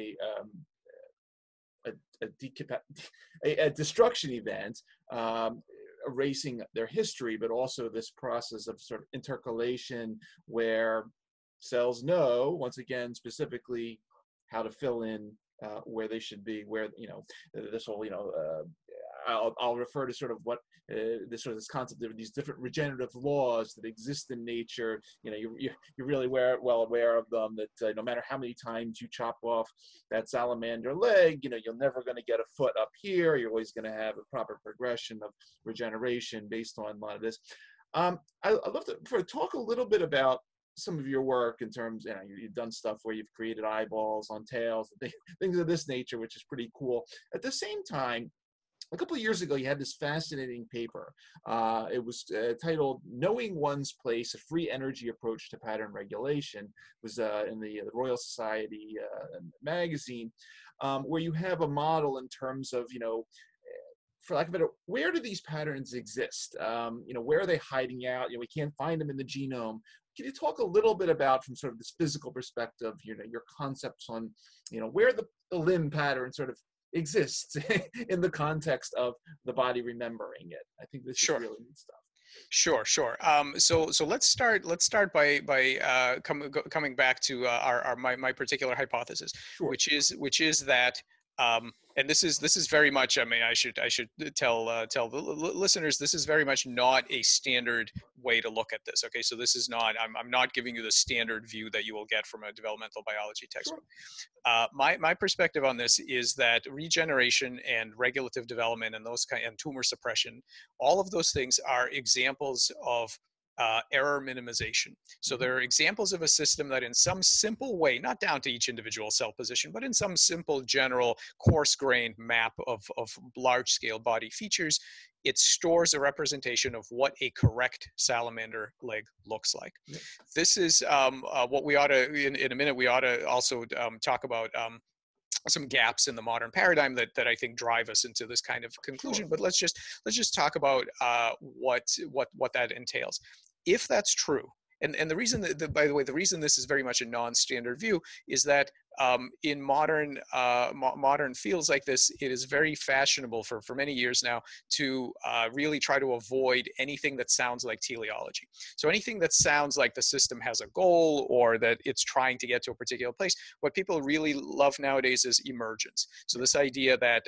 a destruction event, erasing their history, but also this process of sort of intercalation, where cells know, once again, specifically how to fill in where they should be, where, you know, this whole, you know, I'll refer to sort of what this concept of these different regenerative laws that exist in nature. You know, you're really well aware of them, that no matter how many times you chop off that salamander leg, you know, you're never going to get a foot up here. You're always going to have a proper progression of regeneration based on a lot of this. I'd love to talk a little bit about some of your work in terms, you know, you've done stuff where you've created eyeballs on tails, and things of this nature, which is pretty cool. At the same time, a couple of years ago, you had this fascinating paper. It was titled "Knowing One's Place: A Free Energy Approach to Pattern Regulation." It was in the Royal Society magazine, where you have a model in terms of, you know, for lack of a better, where do these patterns exist? You know, where are they hiding out? You know, we can't find them in the genome. Can you talk a little bit about, from sort of this physical perspective, you know, your concepts on, you know, where the limb pattern sort of exists in the context of the body remembering it? I think this is really neat stuff. Sure. So let's start by coming back to my particular hypothesis, which is that. And this is very much, I mean, I should tell the listeners, this is very much not a standard way to look at this. Okay, so this is not, I'm not giving you the standard view that you will get from a developmental biology textbook. Sure. My perspective on this is that regeneration and regulative development and and tumor suppression, all of those things are examples of error minimization. So there are examples of a system that in some simple way, not down to each individual cell position, but in some simple general coarse-grained map of large-scale body features, it stores a representation of what a correct salamander leg looks like. Yeah. This is what we ought to, in a minute, we ought to also talk about some gaps in the modern paradigm that I think drive us into this kind of conclusion. Sure. But let's just talk about what that entails. If that's true, and the reason that, by the way, the reason this is very much a non-standard view is that in modern modern fields like this, it is very fashionable for many years now to really try to avoid anything that sounds like teleology. So anything that sounds like the system has a goal or that it's trying to get to a particular place, what people really love nowadays is emergence. So this idea that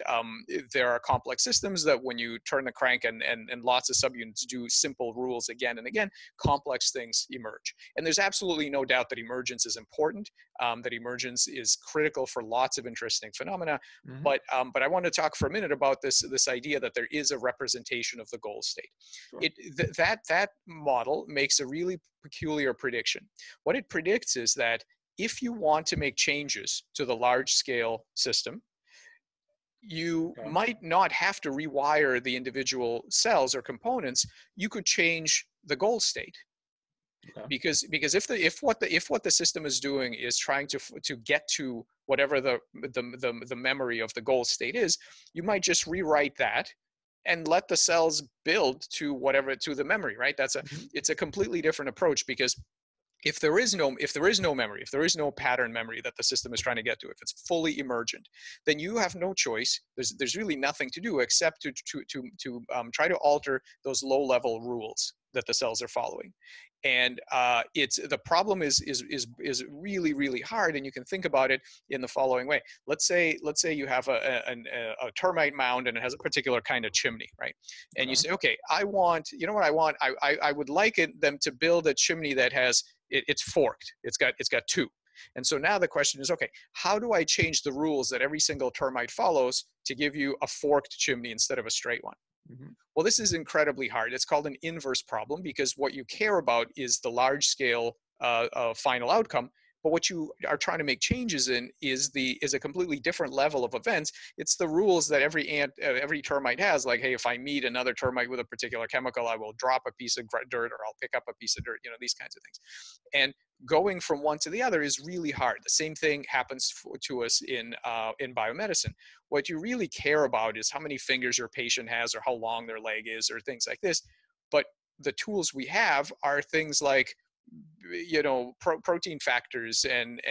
there are complex systems that when you turn the crank and lots of subunits do simple rules again and again, complex things emerge. And there's absolutely no doubt that emergence is important, that emergence is critical for lots of interesting phenomena. Mm-hmm. But I want to talk for a minute about this idea that there is a representation of the goal state. Sure. That model makes a really peculiar prediction. What it predicts is that if you want to make changes to the large-scale system, you okay. might not have to rewire the individual cells or components. You could change the goal state. Okay. Because if what the system is doing is trying to get to whatever the memory of the goal state is, you might just rewrite that and let the cells build to whatever to the memory, right? It's a completely different approach, because if there is no memory, if there is no pattern memory that the system is trying to get to, if it's fully emergent, then you have no choice. There's really nothing to do except to try to alter those low-level rules that the cells are following. And the problem is really, really hard. And you can think about it in the following way. Let's say you have a termite mound and it has a particular kind of chimney, right? And you say, okay, I would like them to build a chimney that has, it's forked. It's got two. And so now the question is, okay, how do I change the rules that every single termite follows to give you a forked chimney instead of a straight one? Mm-hmm. Well, this is incredibly hard. It's called an inverse problem, because what you care about is the large-scale final outcome, but what you are trying to make changes in is a completely different level of events. It's the rules that every termite has, like, hey, if I meet another termite with a particular chemical, I will drop a piece of dirt, or I'll pick up a piece of dirt, these kinds of things. And going from one to the other is really hard. The same thing happens to us in biomedicine. What you really care about is how many fingers your patient has, or how long their leg is, or things like this. But the tools we have are things like, protein factors and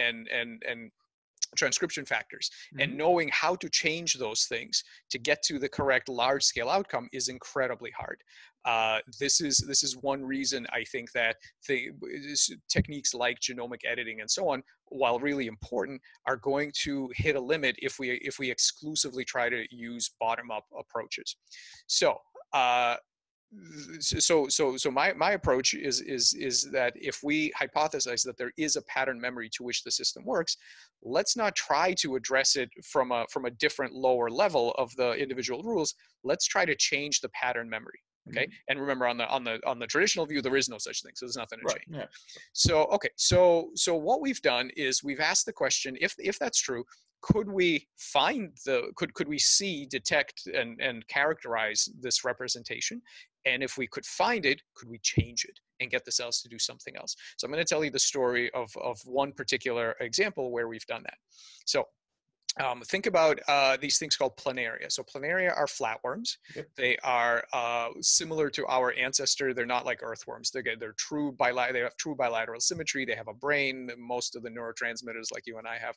transcription factors. Mm-hmm. And knowing how to change those things to get to the correct large-scale outcome is incredibly hard. This is one reason I think that techniques like genomic editing and so on, while really important, are going to hit a limit if we exclusively try to use bottom-up approaches. So my approach is that if we hypothesize that there is a pattern memory to which the system works, let's not try to address it from a different lower level of the individual rules. Let's try to change the pattern memory. Okay. Mm-hmm. And remember, on the traditional view, there is no such thing. So there's nothing to right. change. Yeah. So, okay. So what we've done is we've asked the question, if that's true, could we detect and characterize this representation? And if we could find it, could we change it and get the cells to do something else? So I'm going to tell you the story of one particular example where we've done that. So think about these things called planaria. So planaria are flatworms. Yep. They are similar to our ancestor. They're not like earthworms. They have true bilateral symmetry. They have a brain. Most of the neurotransmitters, like you and I have,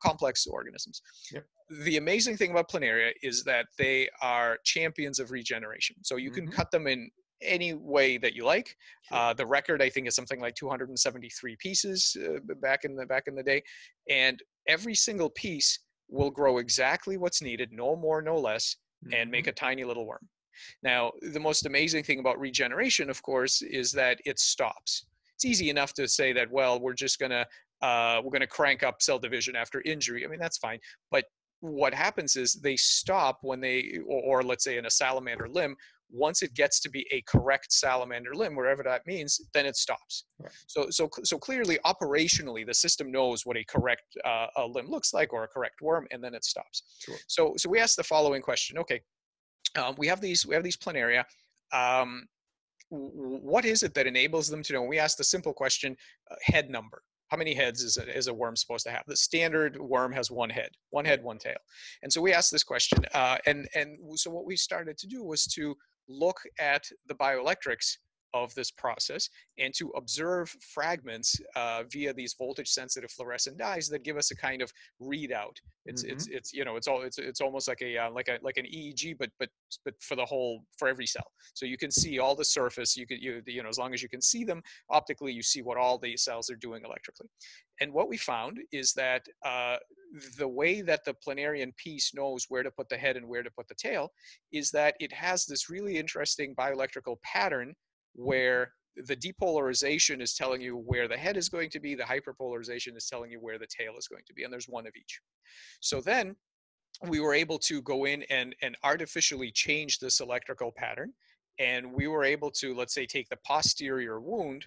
complex organisms. Yep. The amazing thing about planaria is that they are champions of regeneration. So you mm-hmm. can cut them in any way that you like. Sure. The record, I think, is something like 273 pieces back in the day, and every single piece will grow exactly what's needed, no more, no less, mm-hmm. and make a tiny little worm. Now, the most amazing thing about regeneration, of course, is that it stops. It's easy enough to say that, well, we're just going to crank up cell division after injury. I mean, that's fine. But what happens is they stop when they, or let's say in a salamander limb, once it gets to be a correct salamander limb, wherever that means, then it stops. Right. So clearly, operationally, the system knows what a correct limb looks like, or a correct worm, and then it stops. Sure. So we asked the following question: okay, we have these planaria. What is it that enables them to know? We asked the simple question: head number. How many heads is a worm supposed to have? The standard worm has one head, one tail. And so we asked this question, and so what we started to do was to look at the bioelectrics of this process and to observe fragments via these voltage sensitive fluorescent dyes that give us a kind of readout. It's mm-hmm. it's you know, it's almost like a like an EEG, but for every cell. So you can see all the surface, you know, as long as you can see them optically, you see what all the cells are doing electrically. And what we found is that the way that the planarian piece knows where to put the head and where to put the tail is that it has this really interesting bioelectrical pattern where the depolarization is telling you where the head is going to be, the hyperpolarization is telling you where the tail is going to be, and there's one of each. So then we were able to go in and artificially change this electrical pattern, and we were able to, let's say, take the posterior wound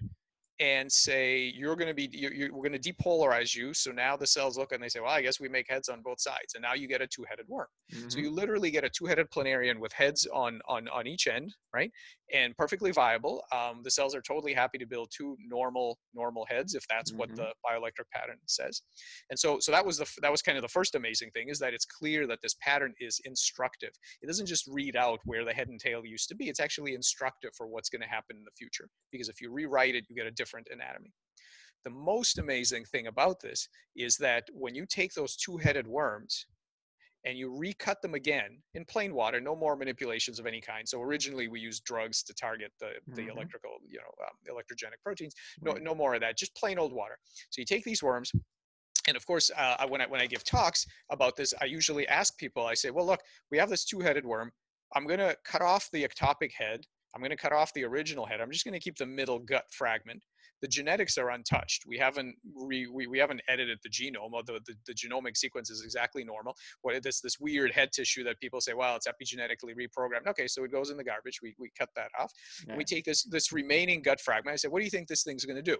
and say, we're going to depolarize you. So now the cells look and they say, well, I guess we make heads on both sides. And now you get a two-headed worm. Mm-hmm. So you literally get a two-headed planarian with heads on each end, right? And perfectly viable. The cells are totally happy to build two normal heads if that's mm-hmm. what the bioelectric pattern says. And so that was kind of the first amazing thing, is that it's clear that this pattern is instructive. It doesn't just read out where the head and tail used to be. It's actually instructive for what's going to happen in the future, because if you rewrite it, you get a different anatomy. The most amazing thing about this is that when you take those two-headed worms and you recut them again in plain water, no more manipulations of any kind. So originally we used drugs to target the mm-hmm. electrical, you know, electrogenic proteins. No, no more of that, just plain old water. So you take these worms. And of course, when I give talks about this, I usually ask people, I say, well, look, we have this two-headed worm. I'm going to cut off the ectopic head. I'm going to cut off the original head. I'm just going to keep the middle gut fragment. The genetics are untouched. We haven't edited the genome, although the genomic sequence is exactly normal. What this weird head tissue that people say, well, it's epigenetically reprogrammed. Okay, so it goes in the garbage. We cut that off. Yeah. We take this remaining gut fragment. I say, what do you think this thing's going to do?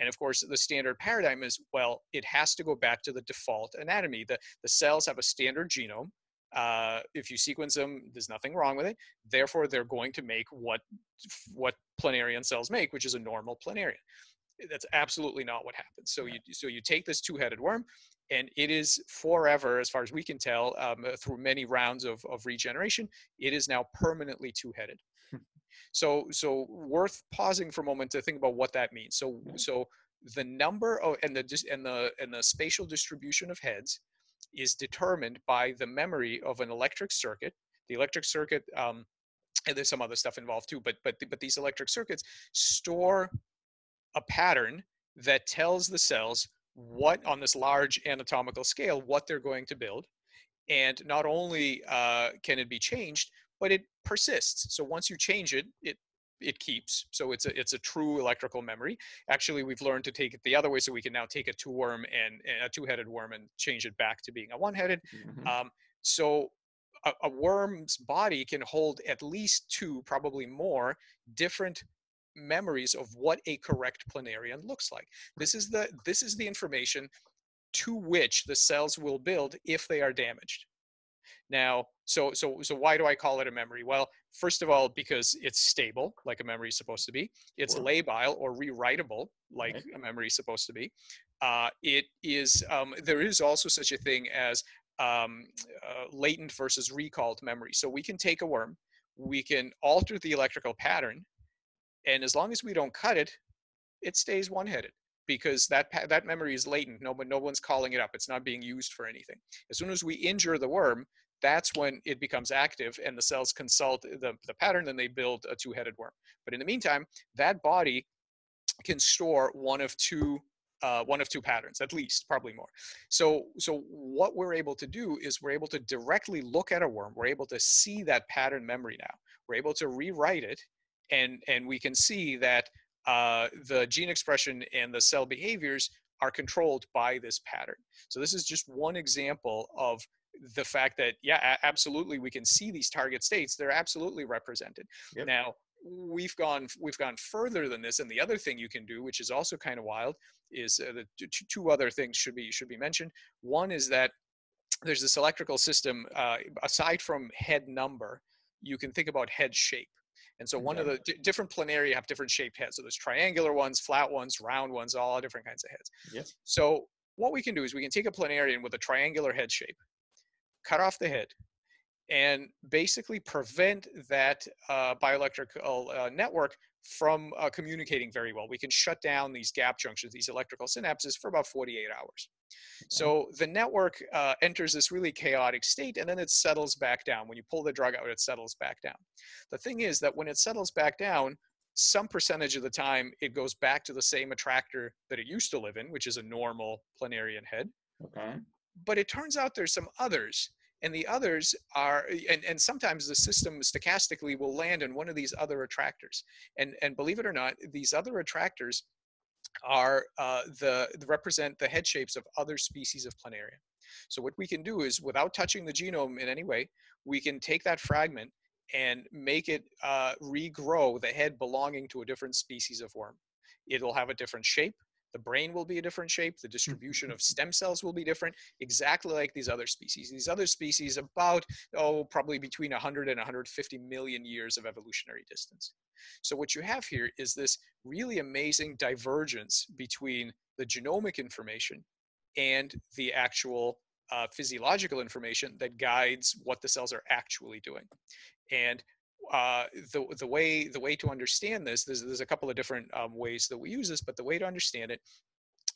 And of course, the standard paradigm is, well, it has to go back to the default anatomy. The cells have a standard genome. If you sequence them, there's nothing wrong with it. Therefore, they're going to make what planarian cells make, which is a normal planarian. That's absolutely not what happens. So you take this two-headed worm, and it is forever, as far as we can tell, through many rounds of regeneration, it is now permanently two-headed. So worth pausing for a moment to think about what that means. So the number of and the spatial distribution of heads is determined by the memory of an electric circuit. The electric circuit, and there's some other stuff involved too, but these electric circuits store a pattern that tells the cells what, on this large anatomical scale, what they're going to build. And not only can it be changed, but it persists. So once you change it, it keeps. So it's a true electrical memory. Actually, we've learned to take it the other way, so we can now take a two-headed worm and change it back to being a one-headed. Mm-hmm. So a worm's body can hold at least two, probably more, different memories of what a correct planarian looks like. This is the information to which the cells will build if they are damaged. Now, so why do I call it a memory? Well, first of all, because it's stable, like a memory is supposed to be. It's labile or rewritable, like a memory is supposed to be. It is. There is also such a thing as latent versus recalled memory. So we can take a worm, we can alter the electrical pattern, and as long as we don't cut it, it stays one-headed, because that memory is latent. No one's calling it up. It's not being used for anything. As soon as we injure the worm, that's when it becomes active and the cells consult the pattern, then they build a two-headed worm. But in the meantime, that body can store one of two patterns, at least, probably more. So what we're able to do is we're able to directly look at a worm. We're able to see that pattern memory now. We're able to rewrite it, and we can see that the gene expression and the cell behaviors are controlled by this pattern. So this is just one example of the fact that, yeah, absolutely, we can see these target states. They're absolutely represented. Yep. Now, we've gone further than this, and the other thing you can do, which is also kind of wild, is the two other things should be mentioned. One is that there's this electrical system. Aside from head number, you can think about head shape. And so one of the different planaria have different shaped heads. So there's triangular ones, flat ones, round ones, all different kinds of heads. Yep. So what we can do is we can take a planarian with a triangular head shape, cut off the head, and basically prevent that bioelectrical network from communicating very well. We can shut down these gap junctions, these electrical synapses, for about 48 hours. So the network enters this really chaotic state, and then it settles back down. When you pull the drug out, it settles back down. The thing is that when it settles back down, some percentage of the time, it goes back to the same attractor that it used to live in, which is a normal planarian head. Okay. But it turns out there's some others. And the others are, and sometimes the system stochastically will land in one of these other attractors. And believe it or not, these other attractors are represent the head shapes of other species of planaria. So what we can do is, without touching the genome in any way, we can take that fragment and make it regrow the head belonging to a different species of worm. It'll have a different shape. The brain will be a different shape. The distribution of stem cells will be different, exactly like these other species. These other species, about, probably between 100 and 150 million years of evolutionary distance. So what you have here is this really amazing divergence between the genomic information and the actual physiological information that guides what the cells are actually doing. And the way to understand this, there's a couple of different ways that we use this, but the way to understand it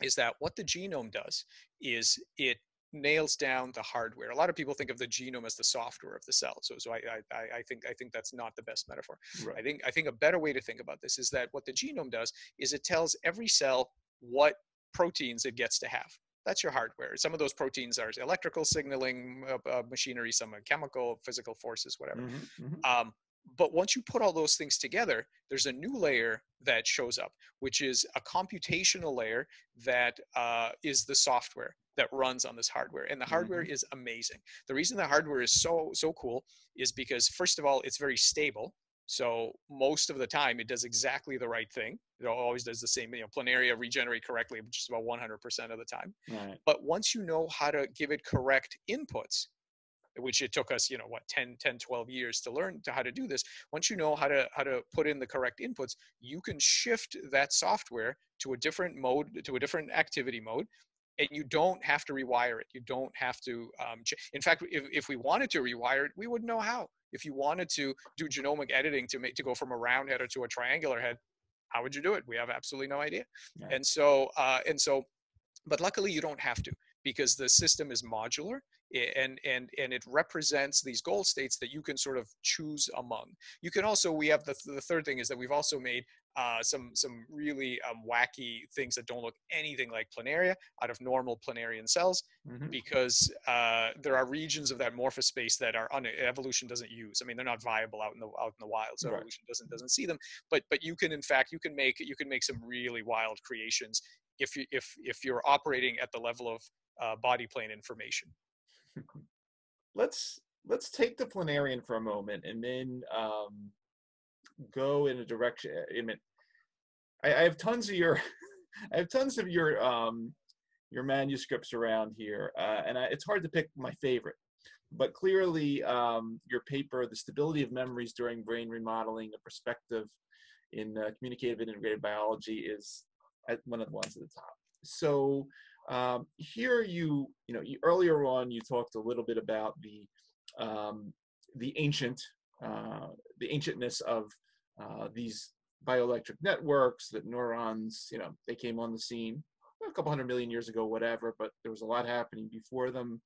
is that what the genome does is it nails down the hardware. A lot of people think of the genome as the software of the cell. So I think that's not the best metaphor. Right. I think a better way to think about this is that what the genome does is it tells every cell what proteins it gets to have. That's your hardware. Some of those proteins are electrical signaling, machinery, some chemical, physical forces, whatever. But once you put all those things together, there's a new layer that shows up, which is a computational layer that is the software that runs on this hardware. And the hardware is amazing. The reason the hardware is so cool is because, first of all, it's very stable. So most of the time, it does exactly the right thing. It always does the same, planaria regenerate correctly just about 100% of the time. Right. But once you know how to give it correct inputs, which it took us, 10, 12 years to learn how to do this. Once you know how to put in the correct inputs, you can shift that software to a different mode, to a different activity mode, and you don't have to rewire it. You don't have to, in fact, if we wanted to rewire it, we wouldn't know how. If you wanted to do genomic editing to go from a round header to a triangular head, how would you do it? We have absolutely no idea. Yeah. And so, but luckily you don't have to, because the system is modular and it represents these goal states that you can sort of choose among. You can also, we have the third thing is that we've also made some really wacky things that don't look anything like planaria out of normal planarian cells, because there are regions of that morphospace that are evolution doesn't use. I mean, they're not viable out in the wild, so evolution doesn't see them. But you can, in fact, you can make some really wild creations if you're operating at the level of body plane information. Let's take the planarian for a moment and then go in a direction. I have tons of your your manuscripts around here, and it's hard to pick my favorite. But clearly, your paper, "The Stability of Memories During Brain Remodeling: A Perspective in Communicative and Integrated Biology," is one of the ones at the top. So. Here earlier on you talked a little bit about the ancientness of these bioelectric networks, that neurons, they came on the scene a couple hundred million years ago, whatever, but there was a lot happening before them.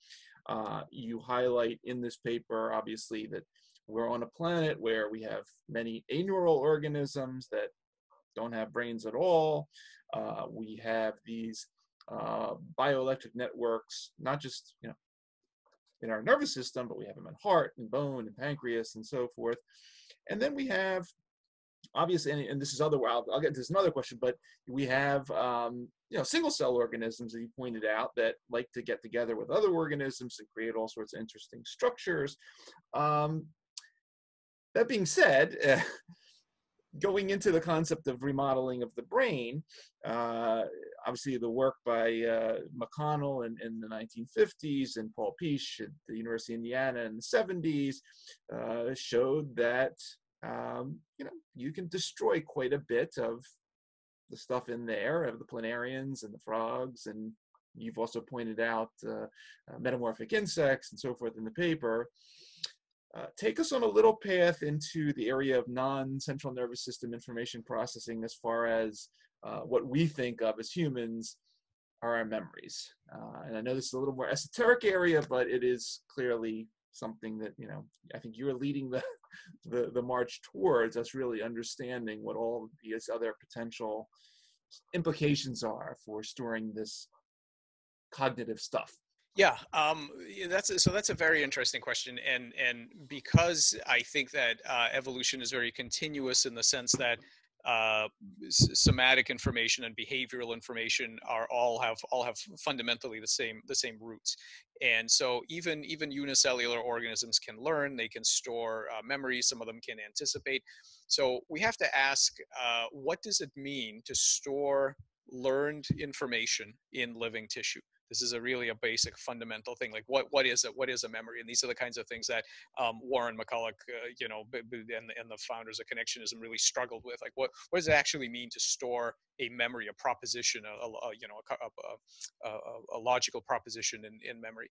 You highlight in this paper, obviously, that we're on a planet where we have many aneural organisms that don't have brains at all. We have these bioelectric networks, not just in our nervous system, but we have them in heart and bone and pancreas and so forth. And then we have, obviously, and this is other, I'll get to this another question, but we have single cell organisms that you pointed out that like to get together with other organisms and create all sorts of interesting structures. That being said, going into the concept of remodeling of the brain, obviously the work by McConnell in the 1950s and Paul Peash at the University of Indiana in the 70s showed that you can destroy quite a bit of the stuff in there, of the planarians and the frogs, and you've also pointed out metamorphic insects and so forth in the paper. take us on a little path into the area of non-central nervous system information processing as far as what we think of as humans are our memories. And I know this is a little more esoteric area, but it is clearly something that, you know, I think you're leading the march towards us really understanding what all of these other potential implications are for storing this cognitive stuff. Yeah, that's a very interesting question, and because I think that evolution is very continuous in the sense that somatic information and behavioral information are all have fundamentally the same roots, and so even unicellular organisms can learn, they can store memories, some of them can anticipate. So we have to ask, what does it mean to store learned information in living tissue? This is a basic fundamental thing. Like what is a memory? And these are the kinds of things that Warren McCulloch, and the founders of Connectionism really struggled with. Like what does it actually mean to store a memory, a proposition, a logical proposition in memory?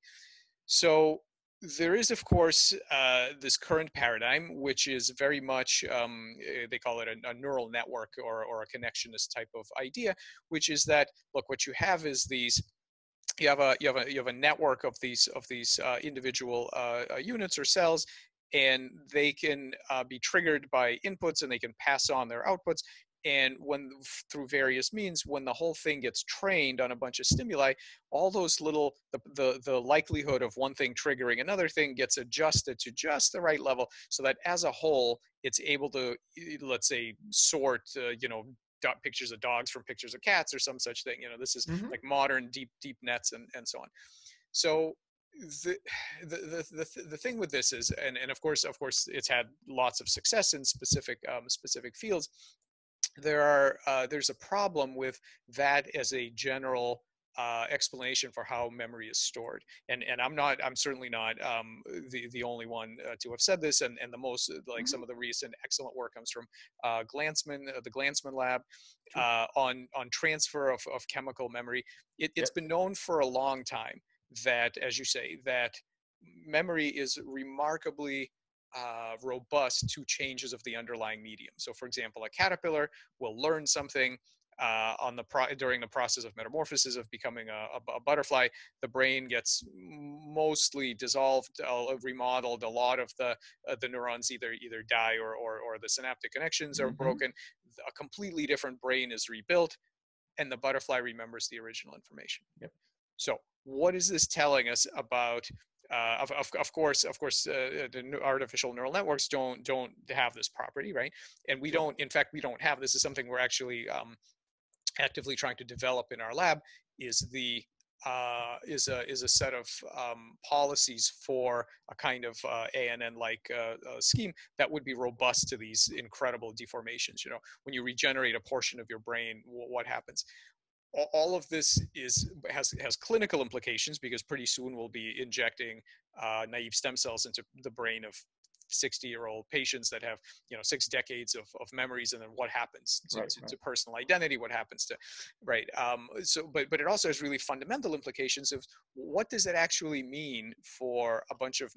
So there is, of course, this current paradigm, which is very much, they call it a neural network or a connectionist type of idea, which is that, look, what you have is these. You have a network of these individual units or cells, and they can be triggered by inputs, and they can pass on their outputs. And when through various means, when the whole thing gets trained on a bunch of stimuli, all those little the likelihood of one thing triggering another thing gets adjusted to just the right level, so that as a whole, it's able to, let's say, sort pictures of dogs from pictures of cats or some such thing. You know, this is like modern deep nets and so on. So the thing with this is, and of course it's had lots of success in specific fields. There's a problem with that as a general explanation for how memory is stored, and I'm certainly not the only one to have said this, and the most, like, some of the recent excellent work comes from Glantzman, the Glantzman lab, on transfer of chemical memory. It's been known for a long time that, as you say, that memory is remarkably robust to changes of the underlying medium. So, for example, a caterpillar will learn something during the process of metamorphosis of becoming a butterfly. The brain gets mostly dissolved, remodeled. A lot of the neurons either die or the synaptic connections are broken. A completely different brain is rebuilt, and the butterfly remembers the original information. Yep. So, what is this telling us about? Of course, the artificial neural networks don't have this property, right? And we don't. In fact, we don't have this. Is something we're actually actively trying to develop in our lab, is a set of policies for a kind of ANN-like scheme that would be robust to these incredible deformations. You know, when you regenerate a portion of your brain, what happens? All of this has clinical implications, because pretty soon we'll be injecting naive stem cells into the brain of 60-year-old patients that have 6 decades of memories, and then what happens to personal identity, what happens to but it also has really fundamental implications of what does it actually mean for a bunch of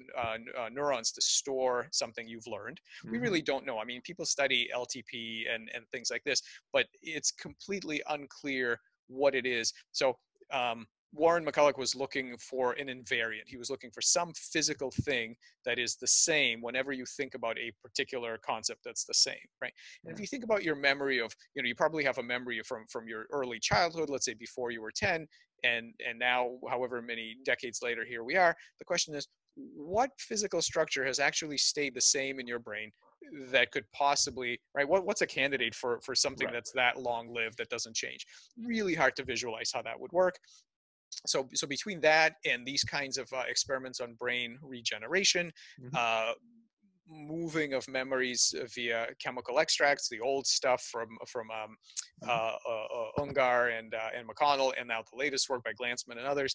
neurons to store something you've learned. We really don't know. I mean, people study LTP and things like this, but it's completely unclear what it is. So Warren McCulloch was looking for an invariant. He was looking for some physical thing that is the same whenever you think about a particular concept that's the same, right? And if you think about your memory of, you probably have a memory from your early childhood, let's say before you were 10, and now, however many decades later, here we are. The question is, what physical structure has actually stayed the same in your brain that could possibly, right? What's a candidate for something that's that long-lived, that doesn't change? Really hard to visualize how that would work. So between that and these kinds of experiments on brain regeneration, moving of memories via chemical extracts, the old stuff from Ungar and McConnell, and now the latest work by Glantzman and others,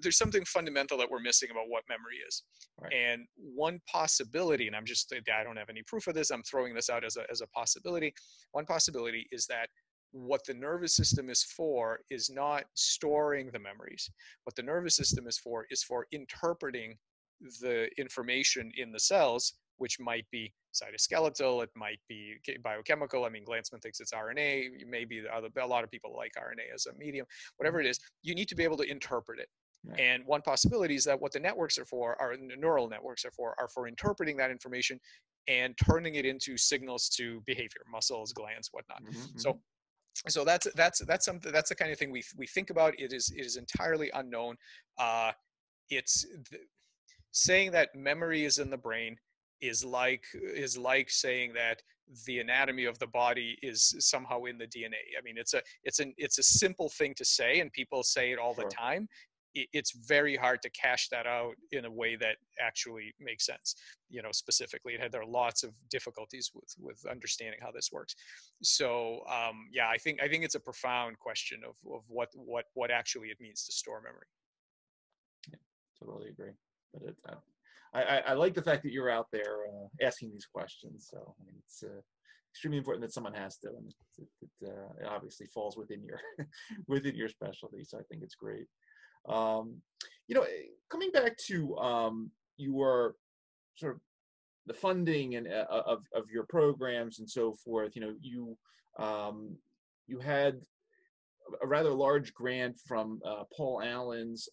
there's something fundamental that we're missing about what memory is. Right. And one possibility, and I don't have any proof of this, I'm throwing this out as a possibility. One possibility is that what the nervous system is for is not storing the memories. What the nervous system is for interpreting the information in the cells, which might be cytoskeletal, it might be biochemical. I mean, Glantzman thinks it's RNA, maybe a lot of people like RNA as a medium, whatever it is, you need to be able to interpret it. Right. And one possibility is that what the networks are for, or the neural networks are for interpreting that information and turning it into signals to behavior, muscles, glands, whatnot. Mm-hmm. So that's something, that's the kind of thing we think about. It is entirely unknown. Saying that memory is in the brain is like saying that the anatomy of the body is somehow in the DNA. I mean, it's a simple thing to say, and people say it all the time. It's very hard to cash that out in a way that actually makes sense, you know, specifically. There are lots of difficulties with understanding how this works. So yeah, I think it's a profound question of what actually it means to store memory. Yeah, totally agree. But it's I like the fact that you're out there asking these questions. So I mean, it's extremely important that someone has to, and it obviously falls within your within your specialty. So I think it's great. You know, coming back to your sort of the funding and of your programs and so forth. You know, you had a rather large grant from Paul Allen's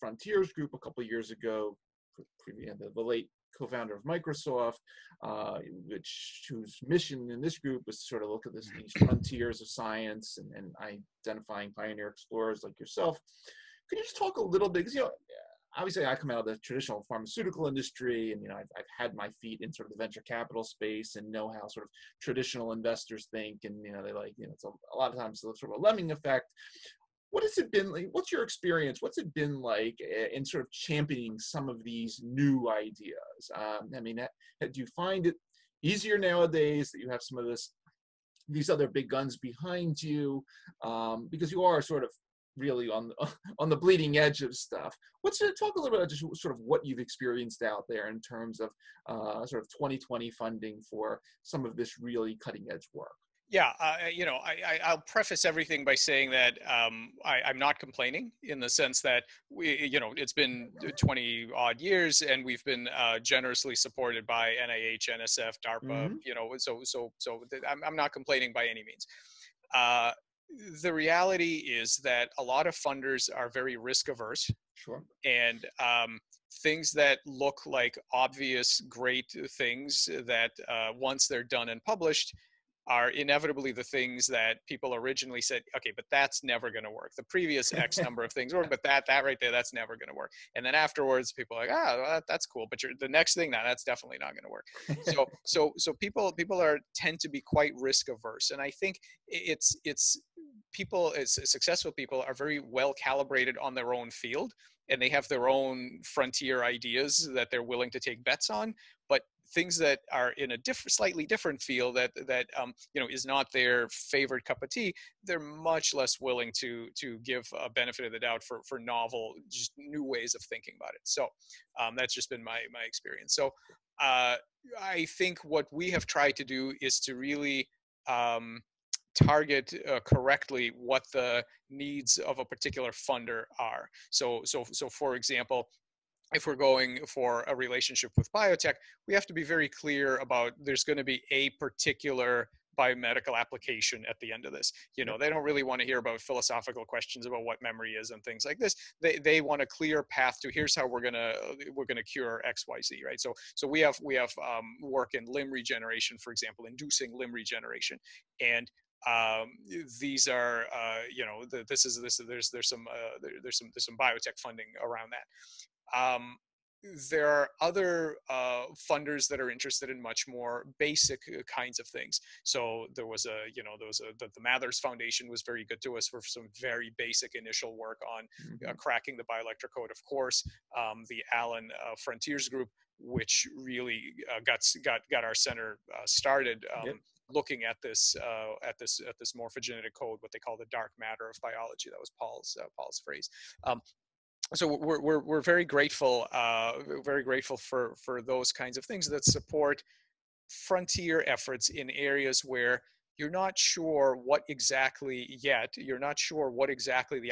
Frontiers Group a couple of years ago. The late co-founder of Microsoft, whose mission in this group was to sort of look at these frontiers of science and identifying pioneer explorers like yourself. Can you just talk a little bit, because, you know, obviously I come out of the traditional pharmaceutical industry, and, you know, I've had my feet in sort of the venture capital space and know how sort of traditional investors think, and, you know, they like, you know, it's a lot of times sort of a lemming effect. What has it been like? What's your experience? What's it been like in sort of championing some of these new ideas? I mean, do you find it easier nowadays that you have some of these other big guns behind you, because you are sort of really on the bleeding edge of stuff? Talk a little bit about just sort of what you've experienced out there in terms of sort of 2020 funding for some of this really cutting edge work. Yeah, you know, I'll preface everything by saying that I'm not complaining, in the sense that we, you know, it's been 20 odd years and we've been generously supported by NIH, NSF, DARPA, mm-hmm. you know, so I'm not complaining by any means. The reality is that a lot of funders are very risk averse, sure, and things that look like obvious great things that once they're done and published, are inevitably the things that people originally said, okay, but that's never going to work. The previous X number of things work, but that right there, that's never going to work. And then afterwards, people are like, ah, well, that's cool, but the next thing, now that's definitely not going to work. So people tend to be quite risk averse, and I think successful people are very well calibrated on their own field, and they have their own frontier ideas that they're willing to take bets on, but things that are in a slightly different field that you know, is not their favorite cup of tea, they're much less willing to give a benefit of the doubt for novel, just new ways of thinking about it. So that's just been my experience. So I think what we have tried to do is to really target correctly what the needs of a particular funder are. So for example, if we're going for a relationship with biotech, we have to be very clear about there's going to be a particular biomedical application at the end of this. You know, they don't really want to hear about philosophical questions about what memory is and things like this. They want a clear path to, here's how we're gonna cure XYZ, right? So we have work in limb regeneration, for example, inducing limb regeneration, and these are you know, there's some biotech funding around that. There are other funders that are interested in much more basic kinds of things. So there was the Mathers Foundation was very good to us for some very basic initial work on cracking the bioelectric code, of course. The Allen Frontiers Group, which really got our center started. Looking at this at this morphogenetic code, what they call the dark matter of biology. That was Paul's phrase. So we're very grateful for those kinds of things that support frontier efforts in areas where you're not sure what exactly the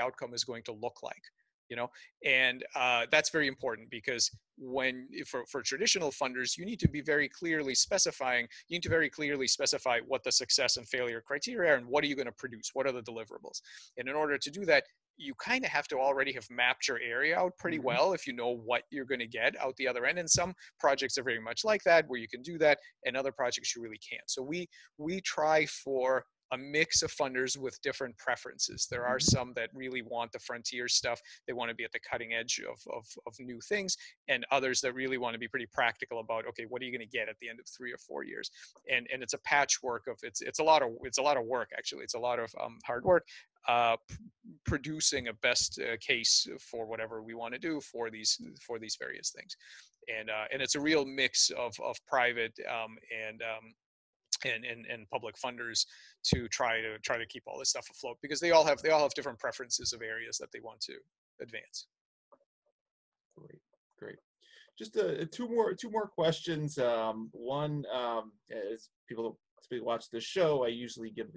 outcome is going to look like. you know, and that's very important, because when for traditional funders, you need to be very clearly specifying, you need to very clearly specify what the success and failure criteria are, and what are you going to produce, what are the deliverables. And in order to do that, you kind of have to already have mapped your area out pretty well if you know what you're going to get out the other end. And some projects are very much like that, where you can do that, and other projects you really can't. So we try for a mix of funders with different preferences. There are some that really want the frontier stuff. They want to be at the cutting edge of new things, and others that really want to be pretty practical about, okay, what are you going to get at the end of 3 or 4 years? And it's a patchwork of, it's a lot of work, actually. It's a lot of hard work producing a best case for whatever we want to do for these various things. And it's a real mix of private and public funders to try to keep all this stuff afloat, because they all have different preferences of areas that they want to advance. Great, great. Just two more questions. One, as people watch this show, I usually give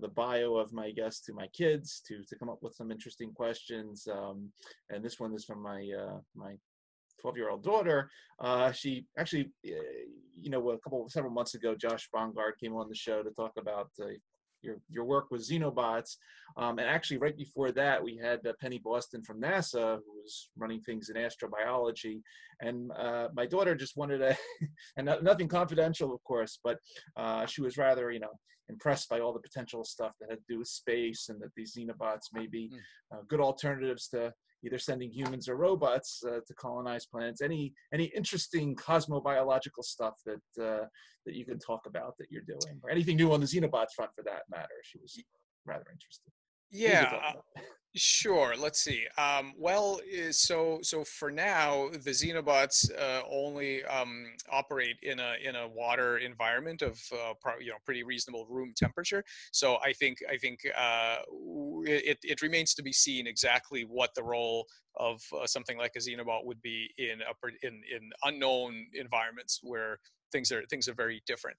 the bio of my guests to my kids to come up with some interesting questions. And this one is from my my 12-year-old daughter. She actually, you know, several months ago, Josh Bongard came on the show to talk about your work with Xenobots. And actually, right before that, we had Penny Boston from NASA, who was running things in astrobiology. And my daughter just wanted to, and nothing confidential, of course, but she was rather, you know, impressed by all the potential stuff that had to do with space, and that these Xenobots may be good alternatives to either sending humans or robots to colonize planets. Any interesting cosmobiological stuff that that you can talk about that you're doing, or anything new on the Xenobots front for that matter? She was rather interested. Yeah, sure. Let's see. Well, so for now, the Xenobots only operate in a water environment of pretty reasonable room temperature. So I think it remains to be seen exactly what the role of something like a Xenobot would be in unknown environments where things are very different.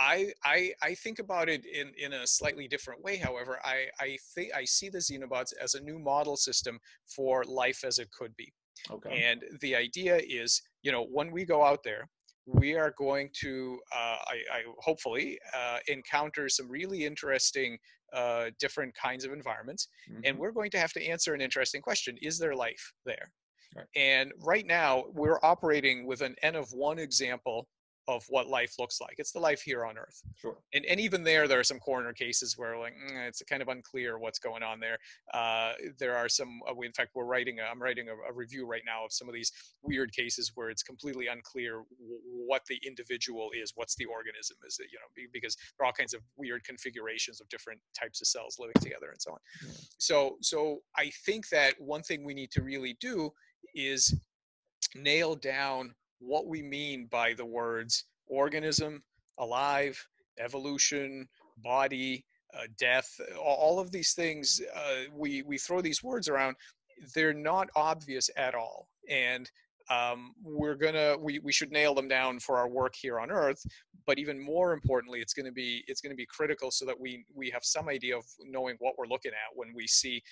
I think about it in a slightly different way, however. I see the Xenobots as a new model system for life as it could be. Okay. And the idea is, you know, when we go out there, we are going to, I hopefully, encounter some really interesting different kinds of environments. Mm-hmm. And we're going to have to answer an interesting question: is there life there? Right. And right now, we're operating with an N of 1 example of what life looks like. It's the life here on Earth. Sure. And even there are some corner cases where, like, it's kind of unclear what's going on there. There are some, in fact, I'm writing a review right now of some of these weird cases where it's completely unclear what the individual is, what's the organism, is it, you know, because there are all kinds of weird configurations of different types of cells living together and so on. Yeah. So I think that one thing we need to really do is nail down what we mean by the words organism, alive, evolution, body, death. All of these things, we throw these words around. They're not obvious at all. And we should nail them down for our work here on Earth. But even more importantly, it's going to be critical so that we have some idea of knowing what we're looking at when we see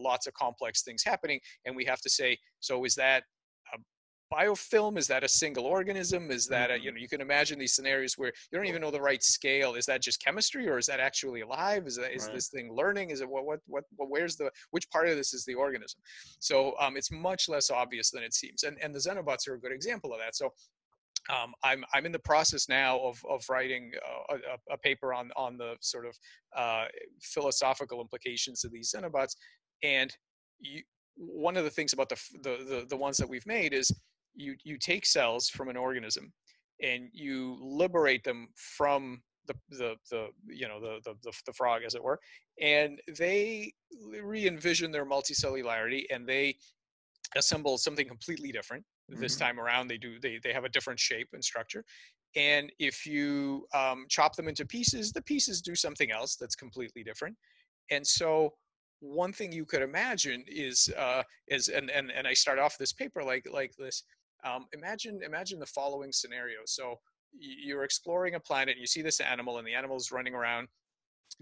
lots of complex things happening. And we have to say, so is that biofilm? Is that a single organism? Is that a, you know, you can imagine these scenarios where you don't even know the right scale. Is that just chemistry, or is that actually alive? Is this thing learning? Is it what where's the, which part of this is the organism? So it's much less obvious than it seems, and the Xenobots are a good example of that. So I'm in the process now of writing a paper on the sort of philosophical implications of these Xenobots, and one of the things about the ones that we've made is, you take cells from an organism and you liberate them from the frog, as it were, and they re-envision their multicellularity, and they assemble something completely different. Mm-hmm. This time around, they have a different shape and structure. And if you chop them into pieces, the pieces do something else that's completely different. And so one thing you could imagine is, and I start off this paper like this. Imagine the following scenario. So you're exploring a planet, and you see this animal, and the animal's running around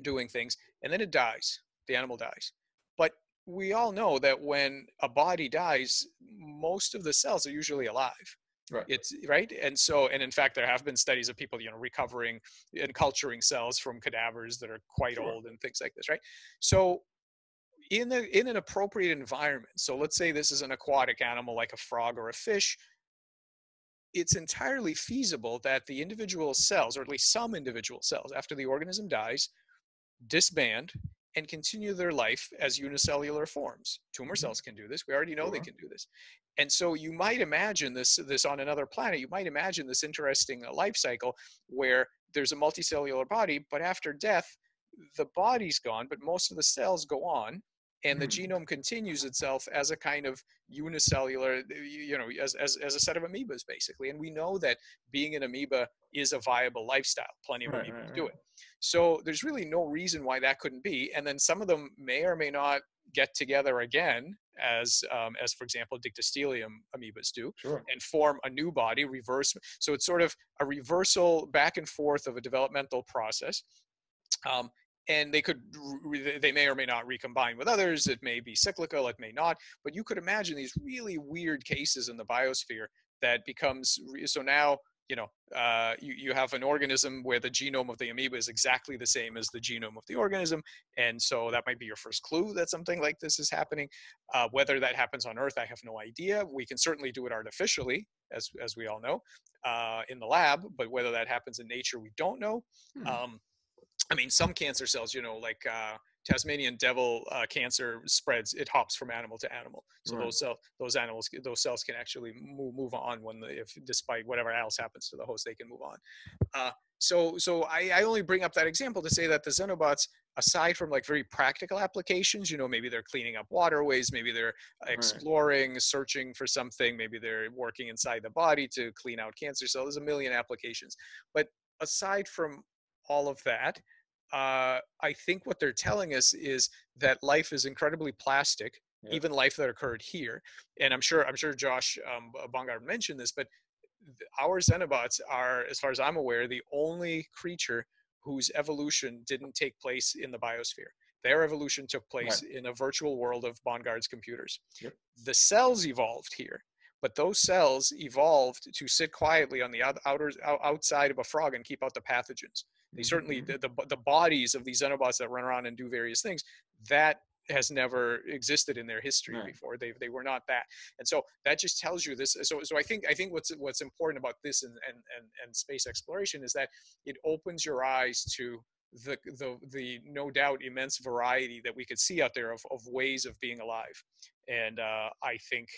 doing things, and then it dies. The animal dies, but we all know that when a body dies, most of the cells are usually alive. Right. It's right. And so, and in fact, there have been studies of people, you know, recovering and culturing cells from cadavers that are quite sure. old and things like this. Right. So in an appropriate environment, so let's say this is an aquatic animal like a frog or a fish, it's entirely feasible that the individual cells, or at least some individual cells, after the organism dies, disband and continue their life as unicellular forms. Tumor cells can do this. We already know sure. they can do this. And so you might imagine this on another planet, you might imagine this interesting life cycle where there's a multicellular body, but after death, the body's gone, but most of the cells go on, and the genome continues itself as a kind of unicellular, you know, as a set of amoebas, basically. And we know that being an amoeba is a viable lifestyle. Plenty of amoebas do it. So there's really no reason why that couldn't be. And then some of them may or may not get together again, as for example, dictyostelium amoebas do, sure. and form a new body, reverse. So it's sort of a reversal back and forth of a developmental process. And they may or may not recombine with others. It may be cyclical, it may not, but you could imagine these really weird cases in the biosphere that becomes, so now, you know, you have an organism where the genome of the amoeba is exactly the same as the genome of the organism. And so that might be your first clue that something like this is happening. Whether that happens on Earth, I have no idea. We can certainly do it artificially, as we all know, in the lab, but whether that happens in nature, we don't know. I mean, some cancer cells, you know, like Tasmanian devil cancer spreads, it hops from animal to animal. So right. those cells can actually move on when despite whatever else happens to the host, they can move on. So I only bring up that example to say that the Xenobots, aside from like very practical applications, you know, maybe they're cleaning up waterways, maybe they're exploring, right. searching for something, maybe they're working inside the body to clean out cancer cells. There's a million applications. But aside from all of that, I think what they're telling us is that life is incredibly plastic, yeah. even life that occurred here. And I'm sure Josh Bongard mentioned this, but our Xenobots are, as far as I'm aware, the only creature whose evolution didn't take place in the biosphere. Their evolution took place right. in a virtual world of Bongard's computers. Yep. The cells evolved here, but those cells evolved to sit quietly on the outside of a frog and keep out the pathogens. They certainly, the bodies of these Xenobots that run around and do various things, that has never existed in their history right. before. They were not that. And so that just tells you this. So I think what's important about this and space exploration is that it opens your eyes to the no doubt immense variety that we could see out there of ways of being alive. And I think,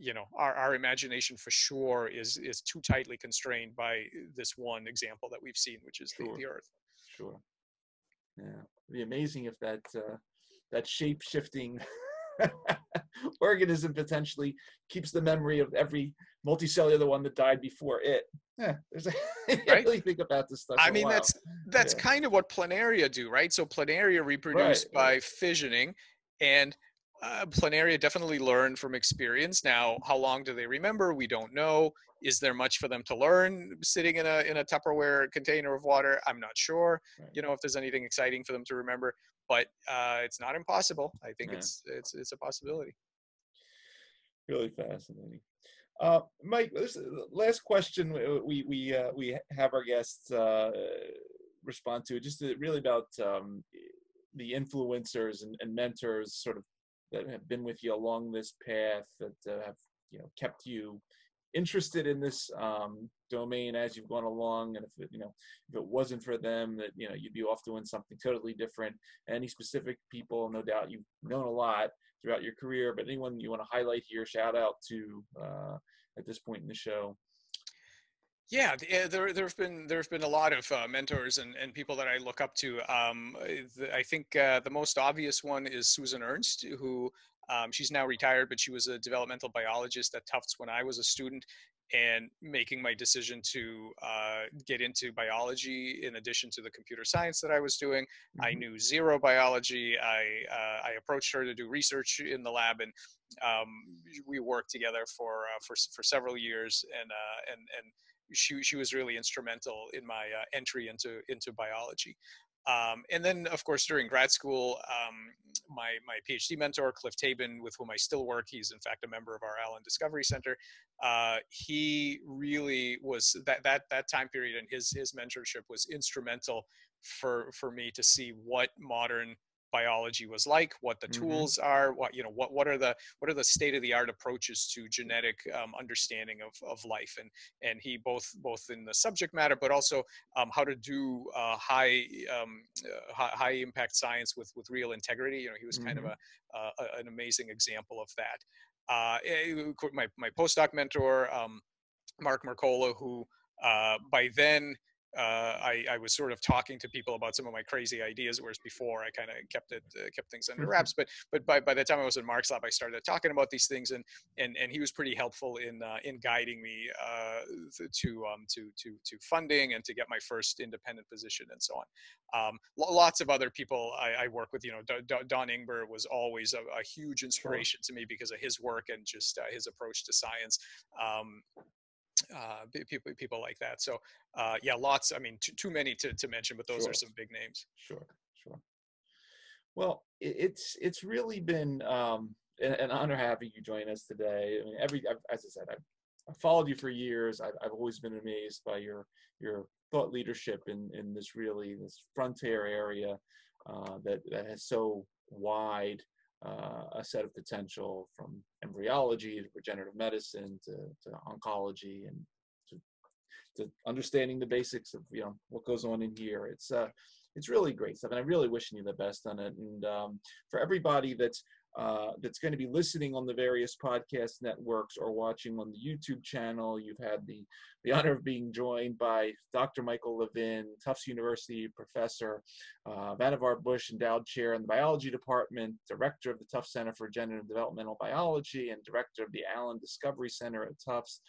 you know, our imagination for sure is too tightly constrained by this one example that we've seen, which is sure. the Earth. Sure. Yeah, it'd be amazing if that shape-shifting organism potentially keeps the memory of every multicellular one that died before it. Yeah, I really think about this stuff. I mean, that's yeah. kind of what planaria do, right? So planaria reproduce right. by fissioning, and planaria definitely learn from experience. Now, how long do they remember? We don't know. Is there much for them to learn sitting in a Tupperware container of water? I'm not sure, right. you know, if there's anything exciting for them to remember, but it's not impossible. I think yeah. it's a possibility. Really fascinating. Mike, this last question we have our guests respond to, just really about the influencers and mentors sort of that have been with you along this path, that have, you know, kept you interested in this domain as you've gone along, and if it wasn't for them, that, you know, you'd be off doing something totally different. Any specific people? No doubt you've known a lot throughout your career, but anyone you want to highlight here, shout out to at this point in the show? Yeah, there have been a lot of mentors and people that I look up to. I think the most obvious one is Susan Ernst, who she's now retired, but she was a developmental biologist at Tufts when I was a student, and making my decision to get into biology in addition to the computer science that I was doing. Mm-hmm. I knew zero biology. I approached her to do research in the lab, and we worked together for several years, and she was really instrumental in my entry into biology. And then, of course, during grad school, my PhD mentor, Cliff Tabin, with whom I still work, he's in fact a member of our Allen Discovery Center. He really was, that time period and his mentorship was instrumental for me to see what modern biology was like, what the tools are, what are the state-of-the-art approaches to genetic understanding of life, and he both in the subject matter, but also how to do high impact science with real integrity. You know, he was kind of an amazing example of that. My postdoc mentor, Mark Mercola, who by then, I was sort of talking to people about some of my crazy ideas, whereas before I kind of kept things under wraps. But by the time I was in Mark's lab, I started talking about these things, and he was pretty helpful in guiding me to funding and to get my first independent position and so on. Lots of other people I work with. You know, Don Ingber was always a huge inspiration to me because of his work and just his approach to science. People like that. So yeah, lots. I mean, too many to mention, but those are some big names. Sure. Well, it's really been an honor having you join us today. I mean, as I said, I've followed you for years. I've always been amazed by your thought leadership in this frontier area that has so wide a set of potential, from embryology to regenerative medicine to oncology and to understanding the basics of what goes on in here. It's really great stuff, and I'm really wishing you the best on it. And for everybody that's going to be listening on the various podcast networks or watching on the YouTube channel, you've had the honor of being joined by Dr. Michael Levin, Tufts University professor, Vannevar Bush endowed chair in the biology department, director of the Tufts Center for Regenerative and Developmental Biology, and director of the Allen Discovery Center at Tufts.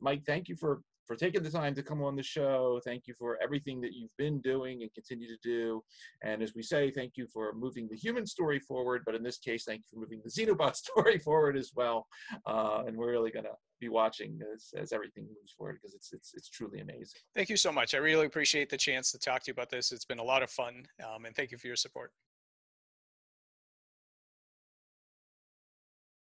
Mike, thank you for taking the time to come on the show. Thank you for everything that you've been doing and continue to do. And as we say, thank you for moving the human story forward, but in this case, thank you for moving the Xenobot story forward as well. And we're really gonna be watching as everything moves forward, because it's truly amazing. Thank you so much. I really appreciate the chance to talk to you about this. It's been a lot of fun, and thank you for your support.